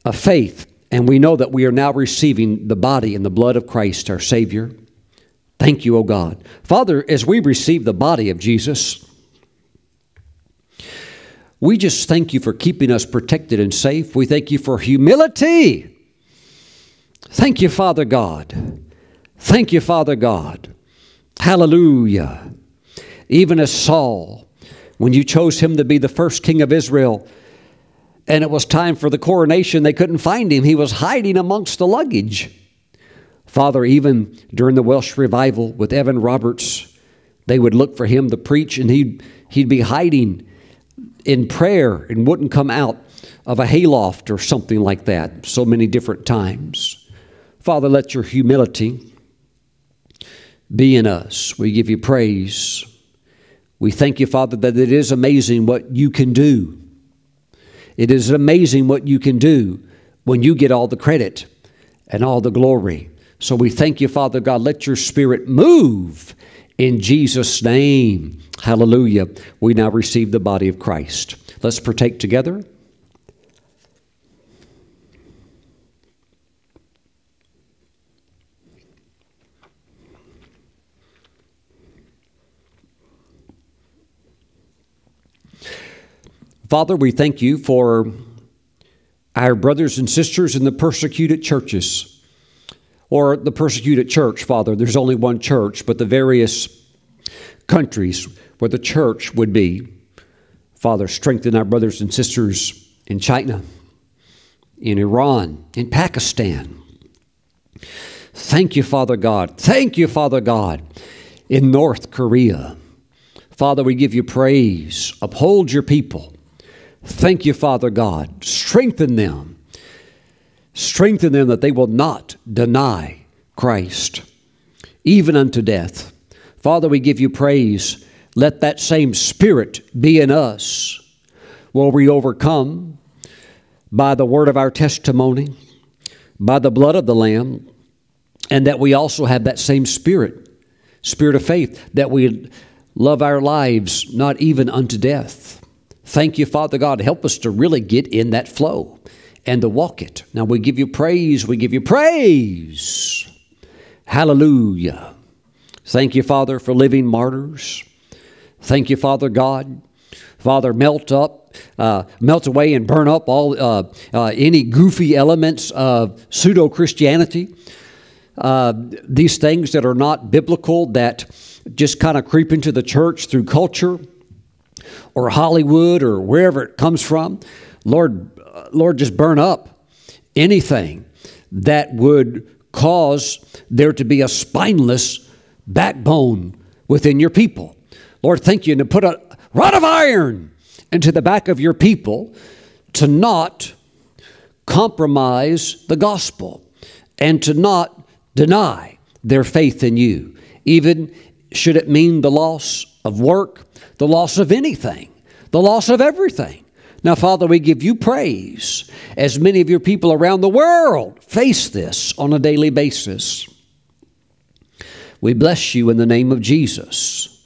of faith. And we know that we are now receiving the body and the blood of Christ, our Savior. Thank you, O God. Father, as we receive the body of Jesus, we just thank you for keeping us protected and safe. We thank you for humility. Thank you, Father God. Thank you, Father God. Hallelujah. Even as Saul, when you chose him to be the first king of Israel, and it was time for the coronation, they couldn't find him. He was hiding amongst the luggage. Father, even during the Welsh revival with Evan Roberts, they would look for him to preach, and he'd, he'd be hiding in prayer and wouldn't come out of a hayloft or something like that so many different times. Father, let your humility be in us. We give you praise. We thank you, Father, that it is amazing what you can do. It is amazing what you can do when you get all the credit and all the glory. So we thank you, Father God. Let your Spirit move in Jesus' name. Hallelujah. We now receive the body of Christ. Let's partake together. Father, we thank you for our brothers and sisters in the persecuted churches. Or the persecuted church, Father. There's only one church, but the various countries where the church would be. Father, strengthen our brothers and sisters in China, in Iran, in Pakistan. Thank you, Father God. Thank you, Father God, in North Korea. Father, we give you praise. Uphold your people. Thank you, Father God. Strengthen them. Strengthen them that they will not deny Christ, even unto death. Father, we give you praise. Let that same Spirit be in us. Will we overcome by the word of our testimony, by the blood of the Lamb, and that we also have that same Spirit, Spirit of faith, that we love our lives, not even unto death. Thank you, Father God. Help us to really get in that flow and to walk it. Now we give you praise. We give you praise. Hallelujah. Thank you, Father, for living martyrs. Thank you, Father God. Father, melt up, uh, melt away and burn up all uh, uh, any goofy elements of pseudo-Christianity. Uh, these things that are not biblical, that just kind of creep into the church through culture or Hollywood or wherever it comes from. Lord, Lord, just burn up anything that would cause there to be a spineless backbone within your people. Lord, thank you. And to put a rod of iron into the back of your people to not compromise the gospel and to not deny their faith in you, even should it mean the loss of work, the loss of anything, the loss of everything. Now, Father, we give you praise as many of your people around the world face this on a daily basis. We bless you in the name of Jesus.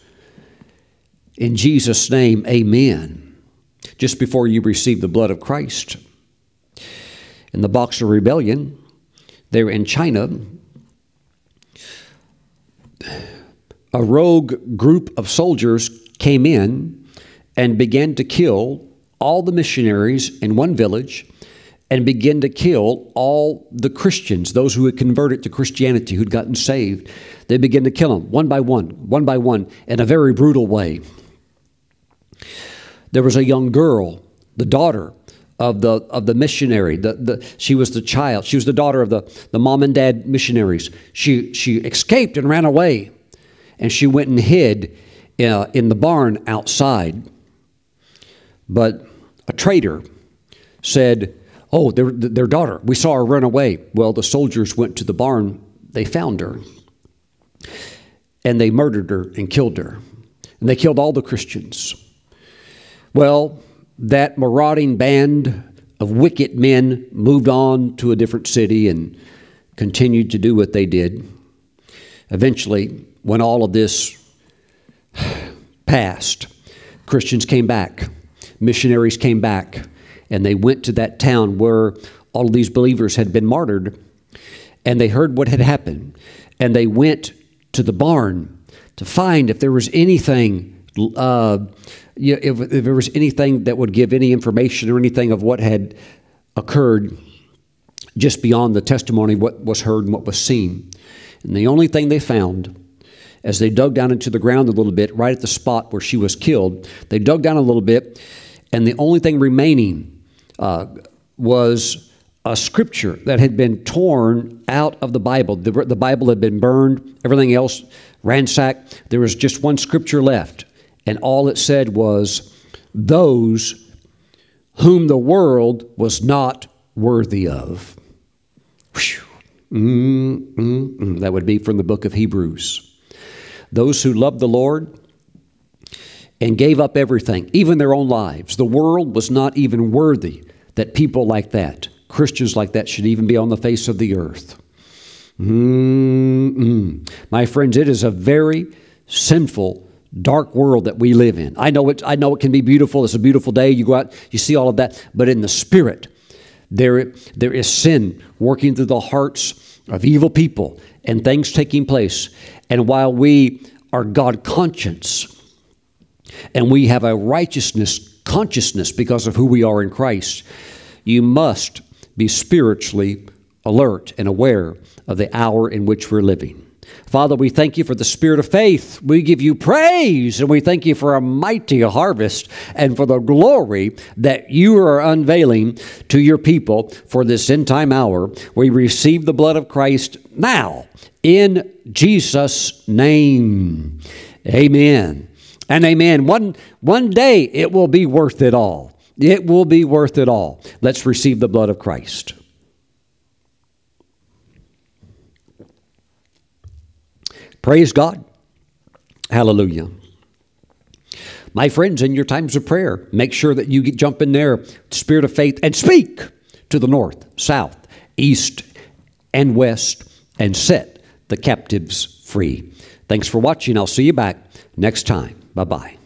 In Jesus' name, amen. Just before you receive the blood of Christ. In the Boxer Rebellion, there in China, a rogue group of soldiers came in and began to kill all the missionaries in one village and began to kill all the Christians, those who had converted to Christianity, who'd gotten saved. They began to kill them one by one, one by one, in a very brutal way. There was a young girl, the daughter of the, of the missionary. The, the, she was the child. She was the daughter of the, the mom and dad missionaries. She, she escaped and ran away. And she went and hid uh, in the barn outside. But a traitor said, oh, their, their daughter, we saw her run away. Well, the soldiers went to the barn. They found her. And they murdered her and killed her. And they killed all the Christians. Well, that marauding band of wicked men moved on to a different city and continued to do what they did. Eventually, when all of this passed, Christians came back, missionaries came back, and they went to that town where all of these believers had been martyred, and they heard what had happened, and they went to the barn to find if there was anything, uh, you know, if, if there was anything that would give any information or anything of what had occurred just beyond the testimony, what was heard and what was seen. And the only thing they found, as they dug down into the ground a little bit, right at the spot where she was killed, they dug down a little bit, and the only thing remaining uh, was a scripture that had been torn out of the Bible. The, the Bible had been burned, everything else ransacked. There was just one scripture left, and all it said was, "Those whom the world was not worthy of." Whew. Mm, mm, mm. That would be from the book of Hebrews. Those who loved the Lord and gave up everything, even their own lives. The world was not even worthy that people like that, Christians like that, should even be on the face of the earth. Mm-mm. My friends, it is a very sinful, dark world that we live in. I know it, I know it can be beautiful. It's a beautiful day. You go out, you see all of that. But in the spirit, there, there is sin working through the hearts of evil people and things taking place. And while we are God conscious and we have a righteousness consciousness because of who we are in Christ, you must be spiritually alert and aware of the hour in which we're living. Father, we thank you for the spirit of faith. We give you praise, and we thank you for a mighty harvest and for the glory that you are unveiling to your people for this end time hour. We receive the blood of Christ now in Jesus' name. Amen and amen. One, one day it will be worth it all. It will be worth it all. Let's receive the blood of Christ. Praise God. Hallelujah. My friends, in your times of prayer, make sure that you get, jump in there, spirit of faith, and speak to the north, south, east, and west, and set the captives free. Thanks for watching. I'll see you back next time. Bye-bye.